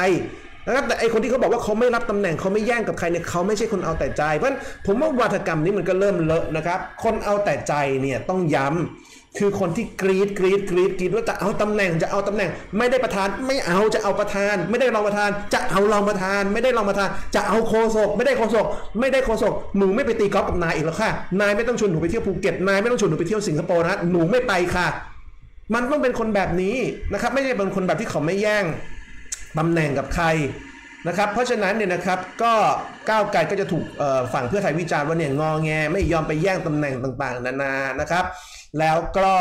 นะครับแต่ไอคนที่เขาบอกว่าเขาไม่รับตำแหน่งเขาไม่แย่งกับใครเนี่ยเขาไม่ใช่คนเอาแต่ใจเพราะฉะนั้นผมว่าวาทกรรมนี้มันก็เริ่มเลอะนะครับคนเอาแต่ใจเนี่ยต้องย้ำคือคนที่กรีดว่าจะเอาตำแหน่งไม่ได้ประธานไม่เอาจะเอาประธานไม่ได้รองประธานจะเอารองประธานไม่ได้รองประธานจะเอาโฆษกไม่ได้โฆษกหนูไม่ไปตีกอล์ฟกับนายอีกแล้วค่ะนายไม่ต้องชวนหนูไปเที่ยวภูเก็ตนายไม่ต้องชวนหนูไปเที่ยวสิงคโปร์นะหนูไม่ไปค่ะมันต้องเป็นคนแบบนี้นะครับไม่ใช่เป็นคนแบบที่เขาไม่แย่งตำแหน่งกับใครนะครับเพราะฉะนั้นเนี่ยนะครับก็ก้าวไกลก็จะถูกฝั่งเพื่อไทยวิจารณ์ว่าเนี่ยงอแงไม่ยอมไปแย่งตำแหน่งต่างๆนานานะครับแล้วก็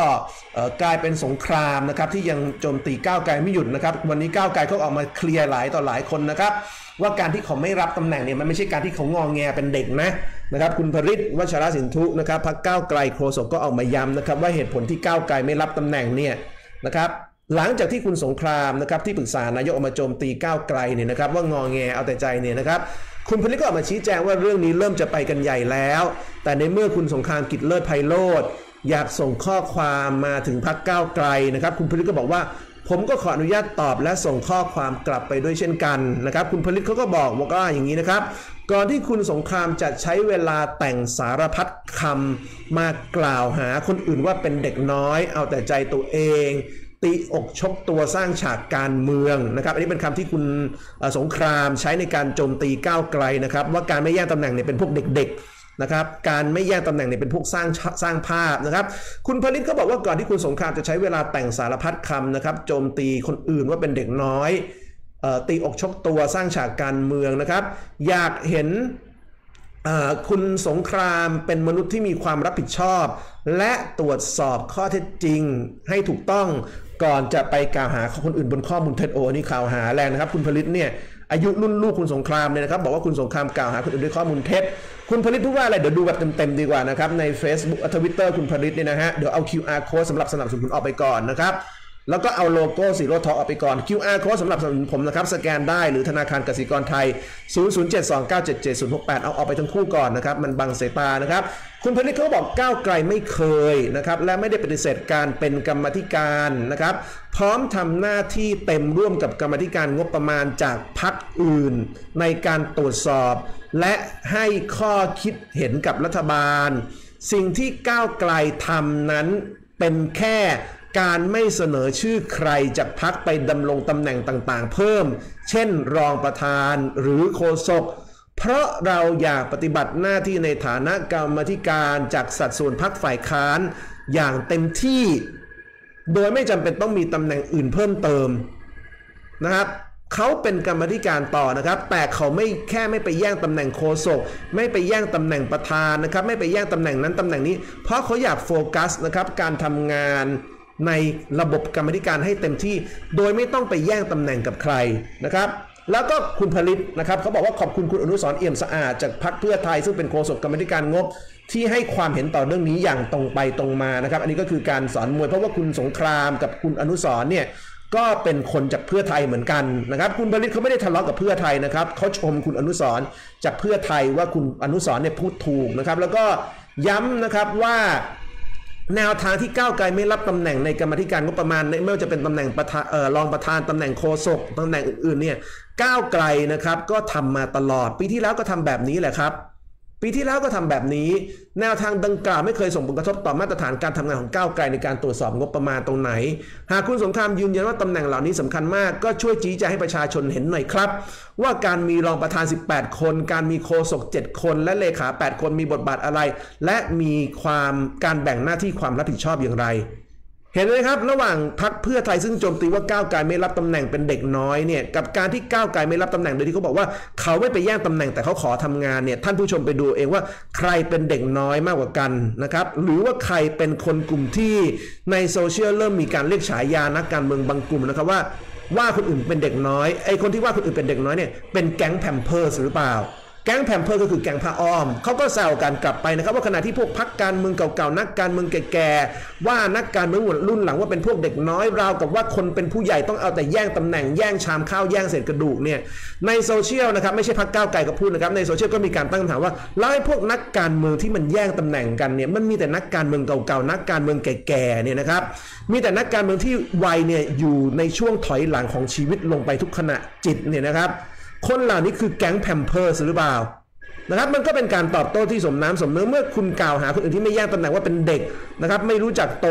กลายเป็นสงครามนะครับที่ยังโจมตีก้าวไกลไม่หยุดนะครับวันนี้ก้าวไกลเขาออกมาเคลียร์หลายต่อหลายคนนะครับว่าการที่เขาไม่รับตำแหน่งเนี่ยมันไม่ใช่การที่เขางอแงเป็นเด็กนะครับคุณพฤทธิ์วชรสินธุนะครับพรรคก้าวไกลโฆษกก็ออกมาย้ำนะครับว่าเหตุผลที่ก้าวไกลไม่รับตำแหน่งเนี่ยนะครับหลังจากที่คุณสงครามนะครับที่ปรึกษานายกออกมาโจมตีก้าวไกลเนี่ยนะครับว่างอแงเอาแต่ใจเนี่ยนะครับคุณพฤทธิ์ก็ออกมาชี้แจงว่าเรื่องนี้เริ่มจะไปกันใหญ่แล้วแต่ในเมื่อคุณสงครามกิจเลิศไพโรจน์อยากส่งข้อความมาถึงพรรคก้าวไกลนะครับคุณพฤทธิ์ก็บอกว่าผมก็ขออนุญาตตอบและส่งข้อความกลับไปด้วยเช่นกันนะครับคุณพฤทธิ์เขาก็บอกว่าอย่างนี้นะครับก่อนที่คุณสงครามจะใช้เวลาแต่งสารพัดคำมากล่าวหาคนอื่นว่าเป็นเด็กน้อยเอาแต่ใจตัวเองตีอกชกตัวสร้างฉากการเมืองนะครับอันนี้เป็นคำที่คุณสงครามใช้ในการโจมตีก้าวไกลนะครับว่าการไม่แย่งตำแหน่งเนี่ยเป็นพวกเด็ก นะครับการไม่แย่งตำแหน่งเนี่ยเป็นพวกสร้างภาพนะครับคุณพลิตก็บอกว่าก่อนที่คุณสงครามจะใช้เวลาแต่งสารพัดคำนะครับโจมตีคนอื่นว่าเป็นเด็กน้อยตีอกชกตัวสร้างฉากการเมืองนะครับอยากเห็นคุณสงครามเป็นมนุษย์ที่มีความรับผิดชอบและตรวจสอบข้อเท็จจริงให้ถูกต้องก่อนจะไปกล่าวหาคนอื่นบนข้อมูลเท็จนี่กล่าวหาแรงนะครับคุณพลิตเนี่ยอายุรุ่นลูกคุณสงครามเนี่ยนะครับบอกว่าคุณสงครามกล่าวหาคนอื่นด้วยข้อมูลเท็จคุณพลิตพูดว่าอะไรเดี๋ยวดูแบบเต็มๆดีกว่านะครับใน Facebook ทวิตเตอร์คุณพลิตเนี่ยนะฮะเดี๋ยวเอา QR code สำหรับสนับสนุนออกไปก่อนนะครับแล้วก็เอาโลโก้สีโรทอออกไปก่อน QR code สำหรับสนับสนุนผมนะครับสแกนได้หรือธนาคารกสิกรไทย00729777068เอาออกไปทั้งคู่ก่อนนะครับมันบังสายตานะครับคุณพลิตเขาบอกก้าวไกลไม่เคยนะครับและไม่ได้ปฏิเสธการเป็นกรรมธิการนะครับพร้อมทำหน้าที่เต็มร่วมกับกรรมธิการงบประมาณจากพรรคอื่นในการตรวจสอบและให้ข้อคิดเห็นกับรัฐบาลสิ่งที่ก้าวไกลทำนั้นเป็นแค่การไม่เสนอชื่อใครจากพรรคไปดำรงตำแหน่งต่างๆเพิ่มเช่นรองประธานหรือโฆษกเพราะเราอยากปฏิบัติหน้าที่ในฐานะกรรมาธิการจากสัดส่วนพรรคฝ่ายค้านอย่างเต็มที่โดยไม่จำเป็นต้องมีตำแหน่งอื่นเพิ่มเติมนะครับเขาเป็นกรรมาธิการต่อนะครับแต่เขาไม่ไปแย่งตำแหน่งโฆษกไม่ไปแย่งตำแหน่งประธานนะครับไม่ไปแย่งตำแหน่งนั้นตำแหน่งนี้เพราะเขาอยากโฟกัสนะครับการทำงานในระบบกรรมาธิการให้เต็มที่โดยไม่ต้องไปแย่งตำแหน่งกับใครนะครับแล้วก็คุณพลิตนะครับเขาบอกว่าขอบคุณคุณอนุสรณ์เอี่ยมสะอาดจากพรรคเพื่อไทยซึ่งเป็นโฆษกกรรมาธิการงบที่ให้ความเห็นต่อเรื่องนี้อย่างตรงไปตรงมานะครับอันนี้ก็คือการสอนมวยเพราะว่าคุณสงครามกับคุณอนุสรณ์เนี่ยก็เป็นคนจากเพื่อไทยเหมือนกันนะครับคุณพลิตเขาไม่ได้ทะเลาะกับเพื่อไทยนะครับเขาชมคุณอนุสรณ์จากเพื่อไทยว่าคุณอนุสรณ์เนี่ยพูดถูกนะครับแล้วก็ย้ำนะครับว่าแนวทางที่ก้าวไกลไม่รับตำแหน่งในกรรมาธิการงบประมาณไม่ว่าจะเป็นตำแหน่งรองประธานตำแหน่งโฆษกตำแหน่งอื่นๆเนี่ยก้าวไกลนะครับก็ทำมาตลอดปีที่แล้วก็ทำแบบนี้แหละครับปีที่แล้วก็ทำแบบนี้แนวทางดังกล่าวไม่เคยส่งผลกระทบต่อมาตรฐานการทำงานของก้าวไกลในการตรวจสอบงบประมาณตรงไหนหากคุณสงครามยืนยันว่าตำแหน่งเหล่านี้สำคัญมากก็ช่วยชี้แจงให้ประชาชนเห็นหน่อยครับว่าการมีรองประธาน18คนการมีโฆษก7คนและเลขา8คนมีบทบาทอะไรและมีการแบ่งหน้าที่ความรับผิดชอบอย่างไรเห็นไหมครับระหว่างพรรคเพื่อไทยซึ่งโจมตีว่าก้าวไกลไม่รับตำแหน่งเป็นเด็กน้อยเนี่ยกับการที่ก้าวไกลไม่รับตำแหน่งโดยที่เขาบอกว่าเขาไม่ไปแย่งตำแหน่งแต่เขาขอทำงานเนี่ยท่านผู้ชมไปดูเองว่าใครเป็นเด็กน้อยมากกว่ากันนะครับหรือว่าใครเป็นคนกลุ่มที่ในโซเชียลเริ่มมีการเรียกฉายานักการเมืองบางกลุ่มนะครับว่าคนอื่นเป็นเด็กน้อยไอ้คนที่ว่าคนอื่นเป็นเด็กน้อยเนี่ยเป็นแก๊งแพมเพิร์สหรือเปล่าแก๊งแพมเพิร์สก็คือแก๊งผ้าอ้อมเขาก็แซวกันกลับไปนะครับว่าขณะที่พวกพรรคการเมืองเก่าๆนักการเมืองแก่ๆว่านักการเมืองรุ่นหลังว่าเป็นพวกเด็กน้อยราวกับว่าคนเป็นผู้ใหญ่ต้องเอาแต่แย่งตำแหน่งแย่งชามข้าวแย่งเศษกระดูกเนี่ยในโซเชียลนะครับไม่ใช่พรรคก้าวไกลก็พูดนะครับในโซเชียลก็มีการตั้งคำถามว่าแล้วไอ้พวกนักการเมืองที่มันแย่งตำแหน่งกันเนี่ยมันมีแต่นักการเมืองเก่าๆนักการเมืองแก่ๆเนี่ยนะครับมีแต่นักการเมืองที่วัยเนี่ยอยู่ในช่วงถอยหลังของชีวิตลงไปทุกขณะจิตเนี่ยนะครับคนเหล่านี้คือแก๊งแพมเพิร์สหรือเปล่านะครับมันก็เป็นการตอบโต้ที่สมน้ำสมเนื้อเมื่อคุณกล่าวหาคนอื่นที่ไม่แย่งตำแหน่งว่าเป็นเด็กนะครับไม่รู้จักโต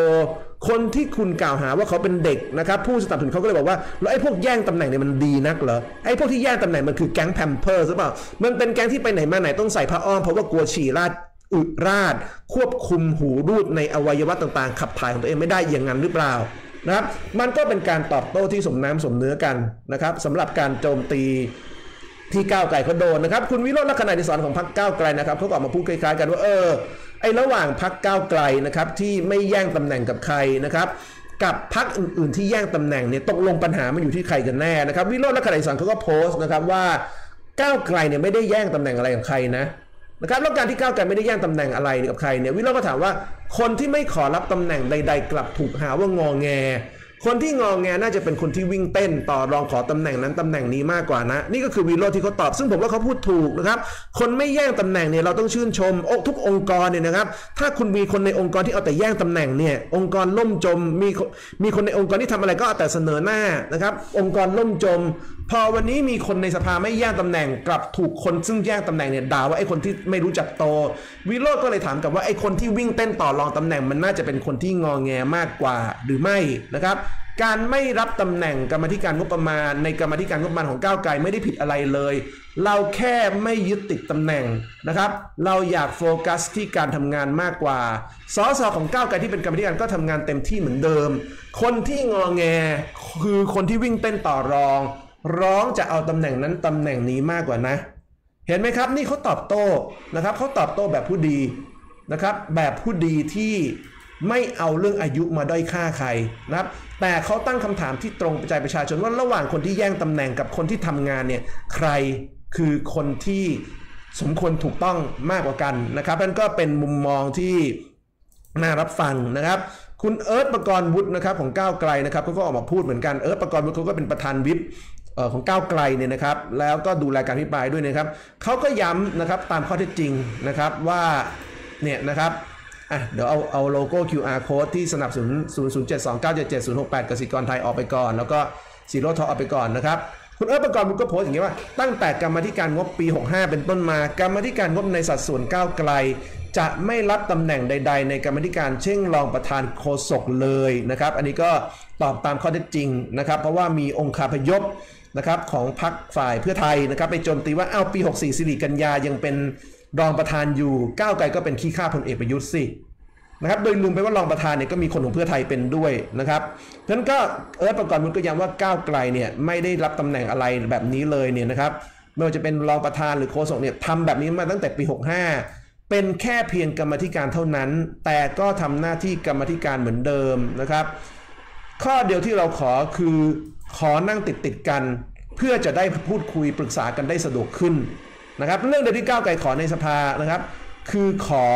คนที่คุณกล่าวหาว่าเขาเป็นเด็กนะครับผู้สนับสนุนเขาก็เลยบอกว่าแล้วไอ้พวกแย่งตำแหน่งเนี่ยมันดีนักเหรอไอ้พวกที่แย่งตำแหน่งมันคือแก๊งแพมเพิร์สหรือเปล่ามันเป็นแก๊งที่ไปไหนมาไหนต้องใส่ผ้าอ้อมเพราะว่ากลัวฉี่ราดอึราดควบคุมหูรูดในอวัยวะต่างๆขับถ่ายของตัวเองไม่ได้อย่างนั้นหรือเปล่านะครับมันก็เป็นการตอบโต้ที่สมน้ำสมเนื้อกันนะครับสำหรับการโจมตีที่ก้าวไกลเขาโดนนะครับคุณวิโรจน์ลักษณะดิศรของพรรคก้าวไกลนะครับเขาก็ออกมาพูดคล้ายๆกันว่าไอ้ระหว่างพรรคก้าวไกลนะครับที่ไม่แย่งตำแหน่งกับใครนะครับกับพรรคอื่นๆที่แย่งตำแหน่งเนี่ยตกลงปัญหามันอยู่ที่ใครกันแน่นะครับวิโรจน์ลักษณะดิศรเขาก็โพสต์นะครับว่าก้าวไกลเนี่ยไม่ได้แย่งตำแหน่งอะไรกับใครนะครับแล้วการที่ก้าวไกลไม่ได้แย่งตำแหน่งอะไรกับใครเนี่ยวิโรจน์ก็ถามว่าคนที่ไม่ขอรับตำแหน่งใดๆกลับถูกหาว่างอแงคนที่งอแงน่าจะเป็นคนที่วิ่งเต้นต่อรองขอตำแหน่งนั้นตำแหน่งนี้มากกว่านะนี่ก็คือวิโรจน์ที่เขาตอบซึ่งผมว่าเขาพูดถูกนะครับคนไม่แย่งตำแหน่งเนี่ยเราต้องชื่นชมทุกองค์กรเนี่ยนะครับถ้าคุณมีคนในองค์กรที่เอาแต่แย่งตำแหน่งเนี่ยองค์กรล่มจมมีคนในองค์กรที่ทำอะไรก็เอาแต่เสนอหน้านะครับองค์กรล่มจม พอวันนี้มีคนในสภาไม่แย่งตำแหน่งกลับถูกคนซึ่งแย่งตำแหน่งเนี่ยด่าว่าไอ้คนที่ไม่รู้จักโตวิโรจน์ก็เลยถามกลับว่าไอ้คนที่วิ่งเต้นต่อรองตำแหน่งมันน่าจะเป็นคนที่งอแงมากกว่าหรือไม่นะครับการไม่รับตำแหน่งกรรมธิการงบประมาณในกรรมธิการงบประมาณของก้าวไกลไม่ได้ผิดอะไรเลยเราแค่ไม่ยึดติดตำแหน่งนะครับเราอยากโฟกัสที่การทำงานมากกว่าส.ส.ของก้าวไกลที่เป็นกรรมธิการก็ทำงานเต็มที่เหมือนเดิมคนที่งอแงคือคนที่วิ่งเต้นต่อรองร้องจะเอาตำแหน่งนั้นตำแหน่งนี้มากกว่านะเห็นไหมครับนี่เขาตอบโต้นะครับเขาตอบโต้แบบผู้ดีนะครับแบบผู้ดีที่ไม่เอาเรื่องอายุมาด้อยค่าใครนะครับแต่เขาตั้งคำถามที่ตรงใจประชาชนว่าระหว่างคนที่แย่งตำแหน่งกับคนที่ทำงานเนี่ยใครคือคนที่สมควรถูกต้องมากกว่ากันนะครับนั่นก็เป็นมุมมองที่น่ารับฟังนะครับคุณเอิร์ธ ปกรณ์วุฒินะครับของก้าวไกลนะครับเขาก็ออกมาพูดเหมือนกันเอิร์ธ ปกรณ์วุฒิเขาก็เป็นประธานวิปของก้าวไกลเนี่ยนะครับแล้วก็ดูแลการอภิปรายด้วยนะครับเขาก็ย้ำนะครับตามข้อเท็จจริงนะครับว่าเนี่ยนะครับเดี๋ยวเอาโลโก้ QR code ที่สนับสนุน 0072977068 กสิกรไทยออกไปก่อนแล้วก็สีโรทอออกไปก่อนนะครับคุณเอิร์ธ ปกรณ์วุฒิก็โพสต์อย่างนี้ว่าตั้งแต่กรรมาธิการงบปี65เป็นต้นมากรรมาธิการงบในสัดส่วนก้าวไกลจะไม่รับตำแหน่งใดๆในกรรมธิการเช่นรองประธานโฆษกเลยนะครับอันนี้ก็ตอบตามข้อเท็จจริงนะครับเพราะว่ามีองค์คาพยพนะครับของพรรคฝ่ายเพื่อไทยนะครับไปโจมตีว่าเอาปี64สิริกัญญายังเป็นรองประธานอยู่ก้าวไกลก็เป็นขี้ข้าพลเอกประยุทธ์สินะครับโดยลืมไปว่ารองประธานเนี่ยก็มีคนของเพื่อไทยเป็นด้วยนะครับเพราะฉะนั้นก็เอิร์ธ ปกรณ์วุฒิก็ย้ำว่าก้าวไกลเนี่ยไม่ได้รับตำแหน่งอะไรแบบนี้เลยเนี่ยนะครับไม่ว่าจะเป็นรองประธานหรือโฆษกเนี่ยทำแบบนี้มาตั้งแต่ปี65เป็นแค่เพียงกรรมธิการเท่านั้นแต่ก็ทำหน้าที่กรรมธิการเหมือนเดิมนะครับข้อเดียวที่เราขอคือขอนั่งติดกันเพื่อจะได้พูดคุยปรึกษากันได้สะดวกขึ้นนะครับเรื่องเดียวที่ก้าวไกลขอในสภานะครับคือขอ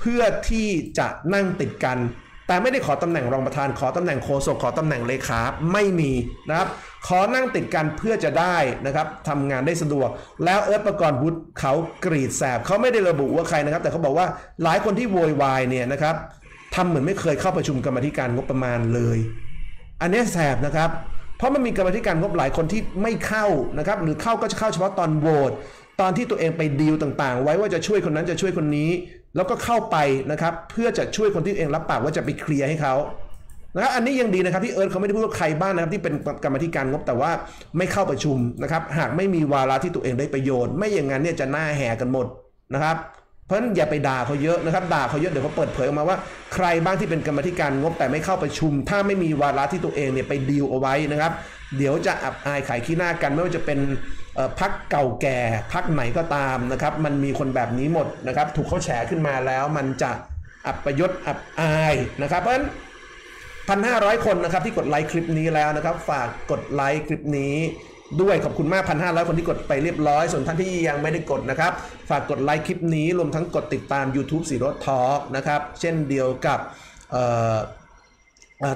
เพื่อที่จะนั่งติดกันแต่ไม่ได้ขอตำแหน่งรองประธานขอตำแหน่งโฆษกขอตำแหน่งเลขาไม่มีนะครับขอนั่งติดกันเพื่อจะได้นะครับทำงานได้สะดวกแล้วเอิร์ธ ปกรณ์วุฒิเขากรีดแสบเขาไม่ได้ระบุว่าใครนะครับแต่เขาบอกว่าหลายคนที่โวยวายเนี่ยนะครับทำเหมือนไม่เคยเข้าประชุมกรรมธิการงบประมาณเลยอันนี้แสบนะครับเพราะมันมีกรรมธิการงบหลายคนที่ไม่เข้านะครับหรือเข้าก็จะเข้าเฉพาะตอนโหวตตอนที่ตัวเองไปดีลต่างๆไว้ว่าจะช่วยคนนั้นจะช่วยคนนี้แล้วก็เข้าไปนะครับเพื่อจะช่วยคนที่ตัวเองรับปากว่าจะไปเคลียร์ให้เขานะครับอันนี้ยังดีนะครับที่เอิร์ธเขาไม่ได้พูดว่าใครบ้างนะครับที่เป็นกรรมธิการงบแต่ว่าไม่เข้าประชุมนะครับหากไม่มีวาระที่ตัวเองได้ประโยชน์ไม่อย่างนั้นเนี่ยจะหน้าแห่กันหมดนะครับเพราะฉะนั้นอย่าไปด่าเขาเยอะนะครับด่าเขาเยอะเดี๋ยวเขาเปิดเผยออกมาว่าใครบ้างที่เป็นกรรมธิการงบแต่ไม่เข้าประชุมถ้าไม่มีวาระที่ตัวเองเนี่ยไปดีลเอาไว้นะครับเดี๋ยวจะอับอายขายขี้หน้ากันไม่ว่าจะเป็นพรรคเก่าแก่พรรคไหนก็ตามนะครับมันมีคนแบบนี้หมดนะครับถูกเขาแฉขึ้นมาแล้วมันจะอับยศอับอายนะครับเพราะฉะนั้น 1,500 คนนะครับที่กดไลค์คลิปนี้แล้วนะครับฝากกดไลค์คลิปนี้ด้วยขอบคุณมาก 1,500 คนที่กดไปเรียบร้อยส่วนท่านที่ยังไม่ได้กดนะครับฝากกดไลค์คลิปนี้รวมทั้งกดติดตาม YouTube สีรถทอล์กนะครับเช่นเดียวกับ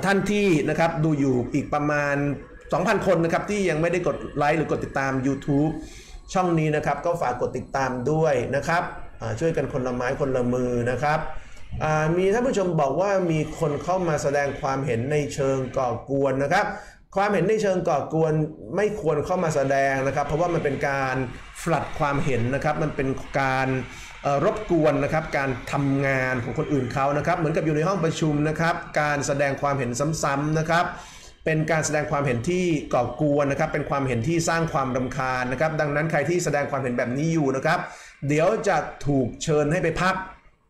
ท่านที่นะครับดูอยู่อีกประมาณ 2,000 คนนะครับที่ยังไม่ได้กดไลค์หรือกดติดตาม YouTube ช่องนี้นะครับก็ฝากกดติดตามด้วยนะครับช่วยกันคนละไม้คนละมือนะครับมีท่านผู้ชมบอกว่ามีคนเข้ามาแสดงความเห็นในเชิงก่อกวนนะครับความเห็นในเชิงก่อกวนไม่ควรเข้ามาแสดงนะครับเพราะว่ามันเป็นการฝลัดความเห็นนะครับมันเป็นการรบกวนนะครับการทำงานของคนอื่นเขานะครับเหมือนกับอยู่ในห้องประชุมนะครับการแสดงความเห็นซ้ำๆนะครับเป็นการแสดงความเห็นที่ก่อกวนนะครับเป็นความเห็นที่สร้างความรำคาญนะครับดังนั้นใครที่แสดงความเห็นแบบนี้อยู่นะครับเดี๋ยวจะถูกเชิญให้ไปพัก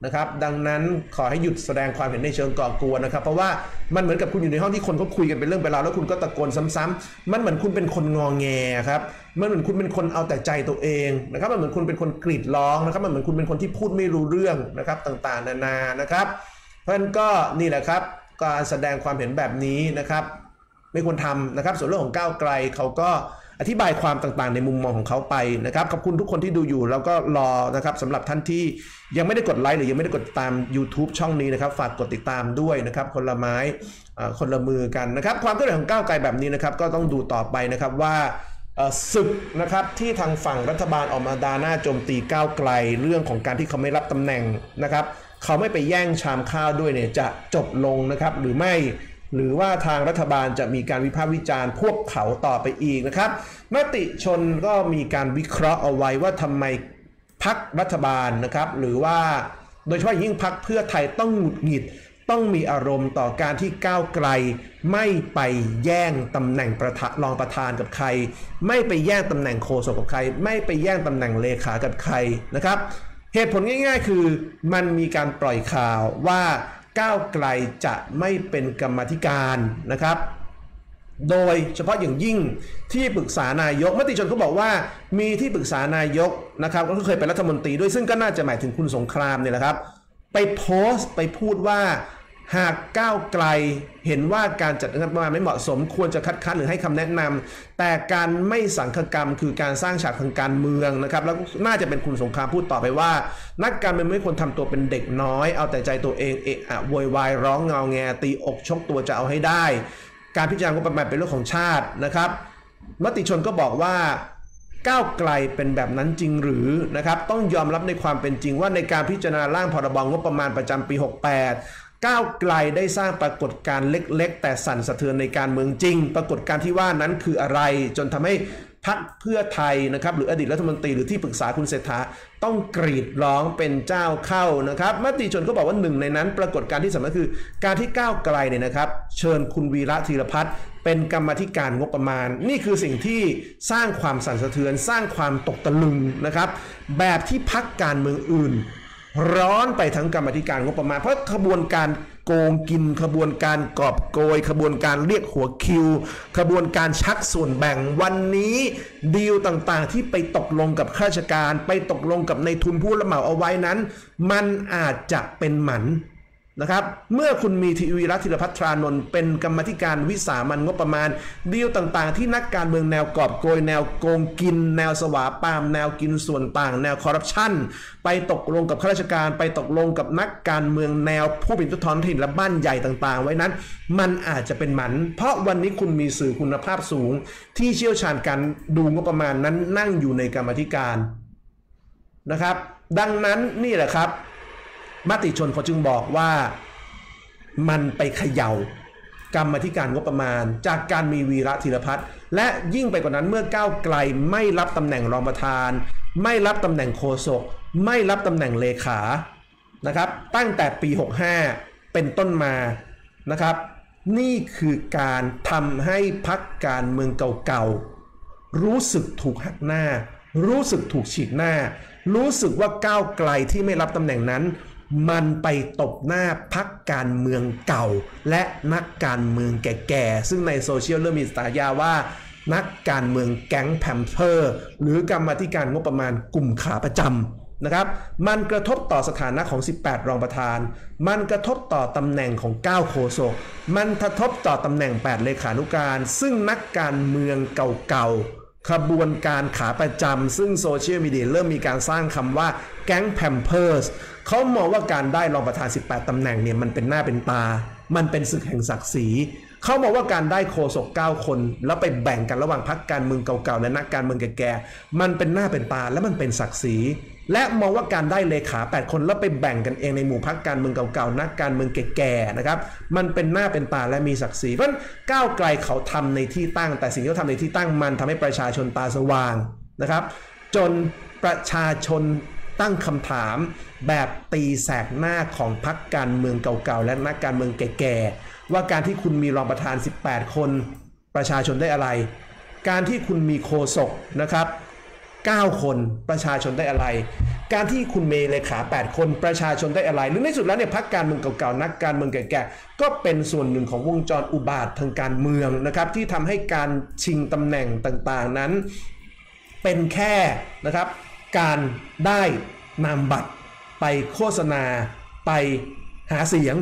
นะครับดังนั้นขอให้หยุดแสดงความเห็นในเชิงก่อกวนนะครับเพราะว่ามันเหมือนกับคุณอยู่ในห้องที่คนเขาคุยกันเป็นเรื่องเป็นราวแล้วคุณก็ตะโกนซ้ำๆมันเหมือนคุณเป็นคนงอแงครับมันเหมือนคุณเป็นคนเอาแต่ใจตัวเองนะครับมันเหมือนคุณเป็นคนกรีดร้องนะครับมันเหมือนคุณเป็นคนที่พูดไม่รู้เรื่องนะครับต่างๆนานานะครับเพราะฉะนั้นก็นี่แหละครับการแสดงความเห็นแบบนี้นะครับไม่ควรทำนะครับส่วนเรื่องของก้าวไกลเขาก็อธิบายความต่างๆในมุมมองของเขาไปนะครับขอบคุณทุกคนที่ดูอยู่แล้วก็รอนะครับสำหรับท่านที่ยังไม่ได้กดไลค์หรือยังไม่ได้กดตาม YouTube ช่องนี้นะครับฝากกดติดตามด้วยนะครับคนละไม้คนละมือกันนะครับความเคลื่อนไหวของก้าวไกลแบบนี้นะครับก็ต้องดูต่อไปนะครับว่าศึกนะครับที่ทางฝั่งรัฐบาลออกมาด่าหน้าโจมตีก้าวไกลเรื่องของการที่เขาไม่รับตำแหน่งนะครับเขาไม่ไปแย่งชามข้าวด้วยเนี่ยจะจบลงนะครับหรือไม่ หรือว่าทางรัฐบาลจะมีการวิพากษ์วิจารณ์พวกเขาต่อไปอีกนะครับมติชนก็มีการวิเคราะห์เอาไว้ว่าทำไมพรรครัฐบาลนะครับหรือว่าโดยเฉพาะยิ่งพรรคเพื่อไทยต้องหงุดหงิดต้องมีอารมณ์ต่อการที่ก้าวไกลไม่ไปแย่งตำแหน่งรองประธานกับใครไม่ไปแย่งตำแหน่งโฆษกกับใครไม่ไปแย่งตำแหน่งเลขากับใครนะครับเหตุผลง่ายๆคือมันมีการปล่อยข่าวว่าก้าวไกลจะไม่เป็นกรรมาธิการนะครับโดยเฉพาะอย่างยิ่งที่ปรึกษานายกมติชนเขาบอกว่ามีที่ปรึกษานายกนะครับก็เคยเป็นรัฐมนตรีด้วยซึ่งก็น่าจะหมายถึงคุณสงครามเนี่ยแหละครับไปโพสต์ไปพูดว่าหากก้าวไกลเห็นว่าการจัดงบประมาณไม่เหมาะสมควรจะคัดค้านหรือให้คำแนะนำแต่การไม่สังคกรรมคือการสร้างฉากทางการเมืองนะครับแล้วน่าจะเป็นคุณสงครามพูดต่อไปว่านักการเมืองไม่ควรทำตัวเป็นเด็กน้อยเอาแต่ใจตัวเองเอะอะโวยวายร้องเงาแงตีอกชกตัวจะเอาให้ได้การพิจารณางบประมาณเป็นเรื่องของชาตินะครับมติชนก็บอกว่าก้าวไกลเป็นแบบนั้นจริงหรือนะครับต้องยอมรับในความเป็นจริงว่าในการพิจารณาร่างพรบงบประมาณประจำปี 68ก้าวไกลได้สร้างปรากฏการณ์เล็กๆแต่สั่นสะเทือนในการเมืองจริงปรากฏการณ์ที่ว่านั้นคืออะไรจนทำให้พรรคเพื่อไทยนะครับหรืออดีตรัฐมนตรีหรือที่ปรึกษาคุณเศรษฐาต้องกรีดร้องเป็นเจ้าเข้านะครับมติชนก็บอกว่าหนึ่งในนั้นปรากฏการณ์ที่สำคัญคือการที่ก้าวไกลเนี่ยนะครับเชิญคุณวีระธีรพัฒน์เป็นกรรมาธิการงบประมาณนี่คือสิ่งที่สร้างความสั่นสะเทือนสร้างความตกตะลึงนะครับแบบที่พรรคการเมืองอื่นร้อนไปทั้งกรรมธิการงบประมาณเพราะขบวนการโกงกินขบวนการกอบโกยขบวนการเรียกหัวคิวขบวนการชักส่วนแบ่งวันนี้ดีลต่างๆที่ไปตกลงกับข้าราชการไปตกลงกับในทุนผู้รับเหมาเอาไว้นั้นมันอาจจะเป็นหมันนะครับเมื่อคุณมีวีระธีรพัฒน์ ธารานนท์เป็นกรรมธิการวิสามัญงบประมาณดีลต่างๆที่นักการเมืองแนวกอบโกยแนวโกงกินแนวสวาปามแนวกินส่วนต่างแนวคอร์รัปชันไปตกลงกับข้าราชการไปตกลงกับนักการเมืองแนวผู้เป็นเจ้าท้องถิ่นและบ้านใหญ่ต่างๆไว้นั้นมันอาจจะเป็นหมันเพราะวันนี้คุณมีสื่อคุณภาพสูงที่เชี่ยวชาญการดูงบประมาณนั้นนั่งอยู่ในกรรมธิการนะครับดังนั้นนี่แหละครับมติชนเขาจึงบอกว่ามันไปเขย่ากรรมธิการงบประมาณจากการมีวีระธีรพัฒน์และยิ่งไปกว่านั้นเมื่อก้าวไกลไม่รับตำแหน่งรองประธานไม่รับตำแหน่งโฆษกไม่รับตำแหน่งเลขานะครับตั้งแต่ปี65เป็นต้นมานะครับนี่คือการทำให้พรรคการเมืองเก่าๆรู้สึกถูกหักหน้ารู้สึกถูกฉีกหน้ารู้สึกว่าก้าวไกลที่ไม่รับตำแหน่งนั้นมันไปตบหน้าพรรคการเมืองเก่าและนักการเมืองแก่ๆซึ่งในโซเชียลเริ่มมีฉายาว่านักการเมืองแก๊งแพมเพอร์หรือกรรมาธิการงบประมาณกลุ่มขาประจำนะครับมันกระทบต่อสถานะของ18รองประธานมันกระทบต่อตำแหน่งของ9โฆษกมันกระทบต่อตำแหน่ง8เลขานุการซึ่งนักการเมืองเก่าๆขบวนการขาประจำซึ่งโซเชียลมีเดียเริ่มมีการสร้างคำว่าแก๊งแพมเพิร์สเขามองว่าการได้รองประธาน18ตำแหน่งเนี่ยมันเป็นหน้าเป็นตามันเป็นศึกแห่งศักดิ์ศรีเขามองว่าการได้โฆษก9คนแล้วไปแบ่งกันระหว่างพรรคการเมืองเก่าๆและนักการเมืองแก่ๆมันเป็นหน้าเป็นตาและมันเป็นศักดิ์ศรีและมองว่าการได้เลขา8คนแล้วไปแบ่งกันเองในหมู่พรรคการเมืองเก่าๆนักการเมืองแก่ๆนะครับมันเป็นหน้าเป็นตาและมีศักดิ์ศรีเพราะก้าวไกลเขาทำในที่ตั้งแต่สิ่งที่เขาทำในที่ตั้งมันทำให้ประชาชนตาสว่างนะครับจนประชาชนตั้งคำถามแบบตีแสกหน้าของพรรคการเมืองเก่าๆและนักการเมืองแก่ๆว่าการที่คุณมีรองประธาน18คนประชาชนได้อะไรการที่คุณมีโฆษกนะครับ9คนประชาชนได้อะไรการที่คุณเมย์เลขา8คนประชาชนได้อะไรหรือในสุดแล้วเนี่ยพรรคการเมืองเก่าๆนักการเมืองแก่ๆก็เป็นส่วนหนึ่งของวงจรอุบาททางการเมืองนะครับที่ทำให้การชิงตำแหน่งต่างๆนั้นเป็นแค่นะครับการได้นำบัตรไปโฆษณาไปหาเสียง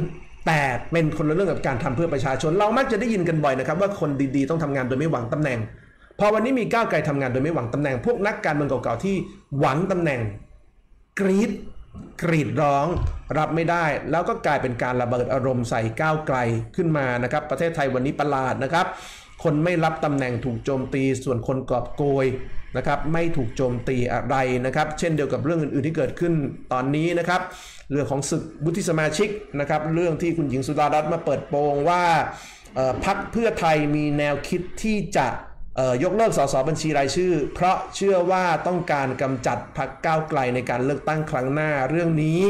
แต่เป็นคนละเรื่องกับการทำเพื่อประชาชนเรามักจะได้ยินกันบ่อยนะครับว่าคนดีๆต้องทำงานโดยไม่หวังตำแหน่งพอวันนี้มีก้าวไกลทำงานโดยไม่หวังตำแหน่งพวกนักการเมืองเก่าๆที่หวังตำแหน่งกรีดร้องรับไม่ได้แล้วก็กลายเป็นการระเบิดอารมณ์ใส่ก้าวไกลขึ้นมานะครับประเทศไทยวันนี้ประหลาดนะครับคนไม่รับตำแหน่งถูกโจมตีส่วนคนกอบโกยนะครับไม่ถูกโจมตีอะไรนะครับเช่นเดียวกับเรื่องอื่นๆที่เกิดขึ้นตอนนี้นะครับเรื่องของศึกวุฒิสมาชิกนะครับเรื่องที่คุณหญิงสุดารัตน์มาเปิดโปงว่า พรรคเพื่อไทยมีแนวคิดที่จะยกเลิกสสบัญชีรายชื่อเพราะเชื่อว่าต้องการกำจัดพรรคก้าวไกลในการเลือกตั้งครั้งหน้าเรื่องนี้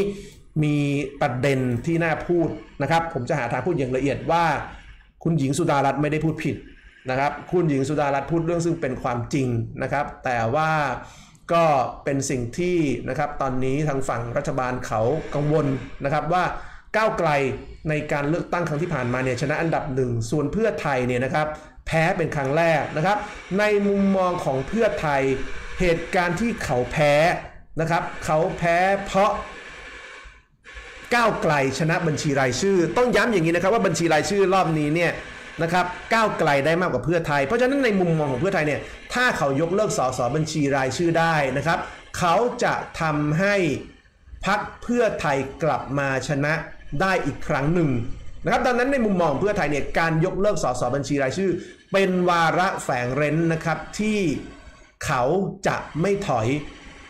มีประเด็นที่น่าพูดนะครับผมจะหาทางพูดอย่างละเอียดว่าคุณหญิงสุดารัตน์ไม่ได้พูดผิดนะครับคุณหญิงสุดารัตน์พูดเรื่องซึ่งเป็นความจริงนะครับแต่ว่าก็เป็นสิ่งที่นะครับตอนนี้ทางฝั่งรัฐบาลเขากังวลนะครับว่าก้าวไกลในการเลือกตั้งครั้งที่ผ่านมาเนี่ยชนะอันดับหนึ่งส่วนเพื่อไทยเนี่ยนะครับแพ้เป็นครั้งแรกนะครับในมุมมองของเพื่อไทยเหตุการณ์ที่เขาแพ้นะครับเขาแพ้เพราะก้าวไกลชนะบัญชีรายชื่อต้องย้ำอย่างนี้นะครับว่าบัญชีรายชื่อรอบนี้เนี่ยนะครับก้าวไกลได้มากกว่าเพื่อไทยเพราะฉะนั้นในมุมมองของเพื่อไทยเนี่ยถ้าเขายกเลิกส.ส.บัญชีรายชื่อได้นะครับเขาจะทำให้พรรคเพื่อไทยกลับมาชนะได้อีกครั้งหนึ่งนะครับดังนั้นในมุมมองเพื่อไทยเนี่ยการยกเลิกส.ส.บัญชีรายชื่อเป็นวาระแฝงเร้นนะครับที่เขาจะไม่ถอย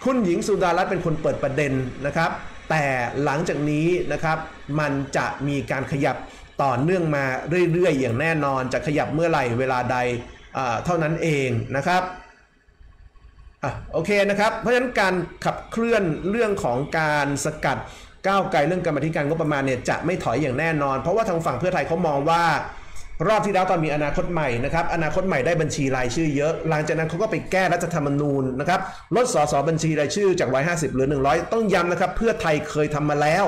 คุณหญิงสุดารัตน์เป็นคนเปิดประเด็นนะครับแต่หลังจากนี้นะครับมันจะมีการขยับต่อเนื่องมาเรื่อยๆอย่างแน่นอนจะขยับเมื่อไหร่เวลาใดเท่านั้นเองนะครับโอเคนะครับเพราะฉะนั้นการขับเคลื่อนเรื่องของการสกัดก้าวไกลเรื่องกรรมธิการงบประมาณเนี่ยจะไม่ถอยอย่างแน่นอนเพราะว่าทางฝั่งเพื่อไทยเขามองว่ารอบที่แล้วตอนมีอนาคตใหม่นะครับอนาคตใหม่ได้บัญชีรายชื่อเยอะหลังจากนั้นเขาก็ไปแก้รัฐธรรมนูญนะครับลดส.ส.บัญชีรายชื่อจาก150เหลือ100ต้องย้ำนะครับเพื่อไทยเคยทำมาแล้ว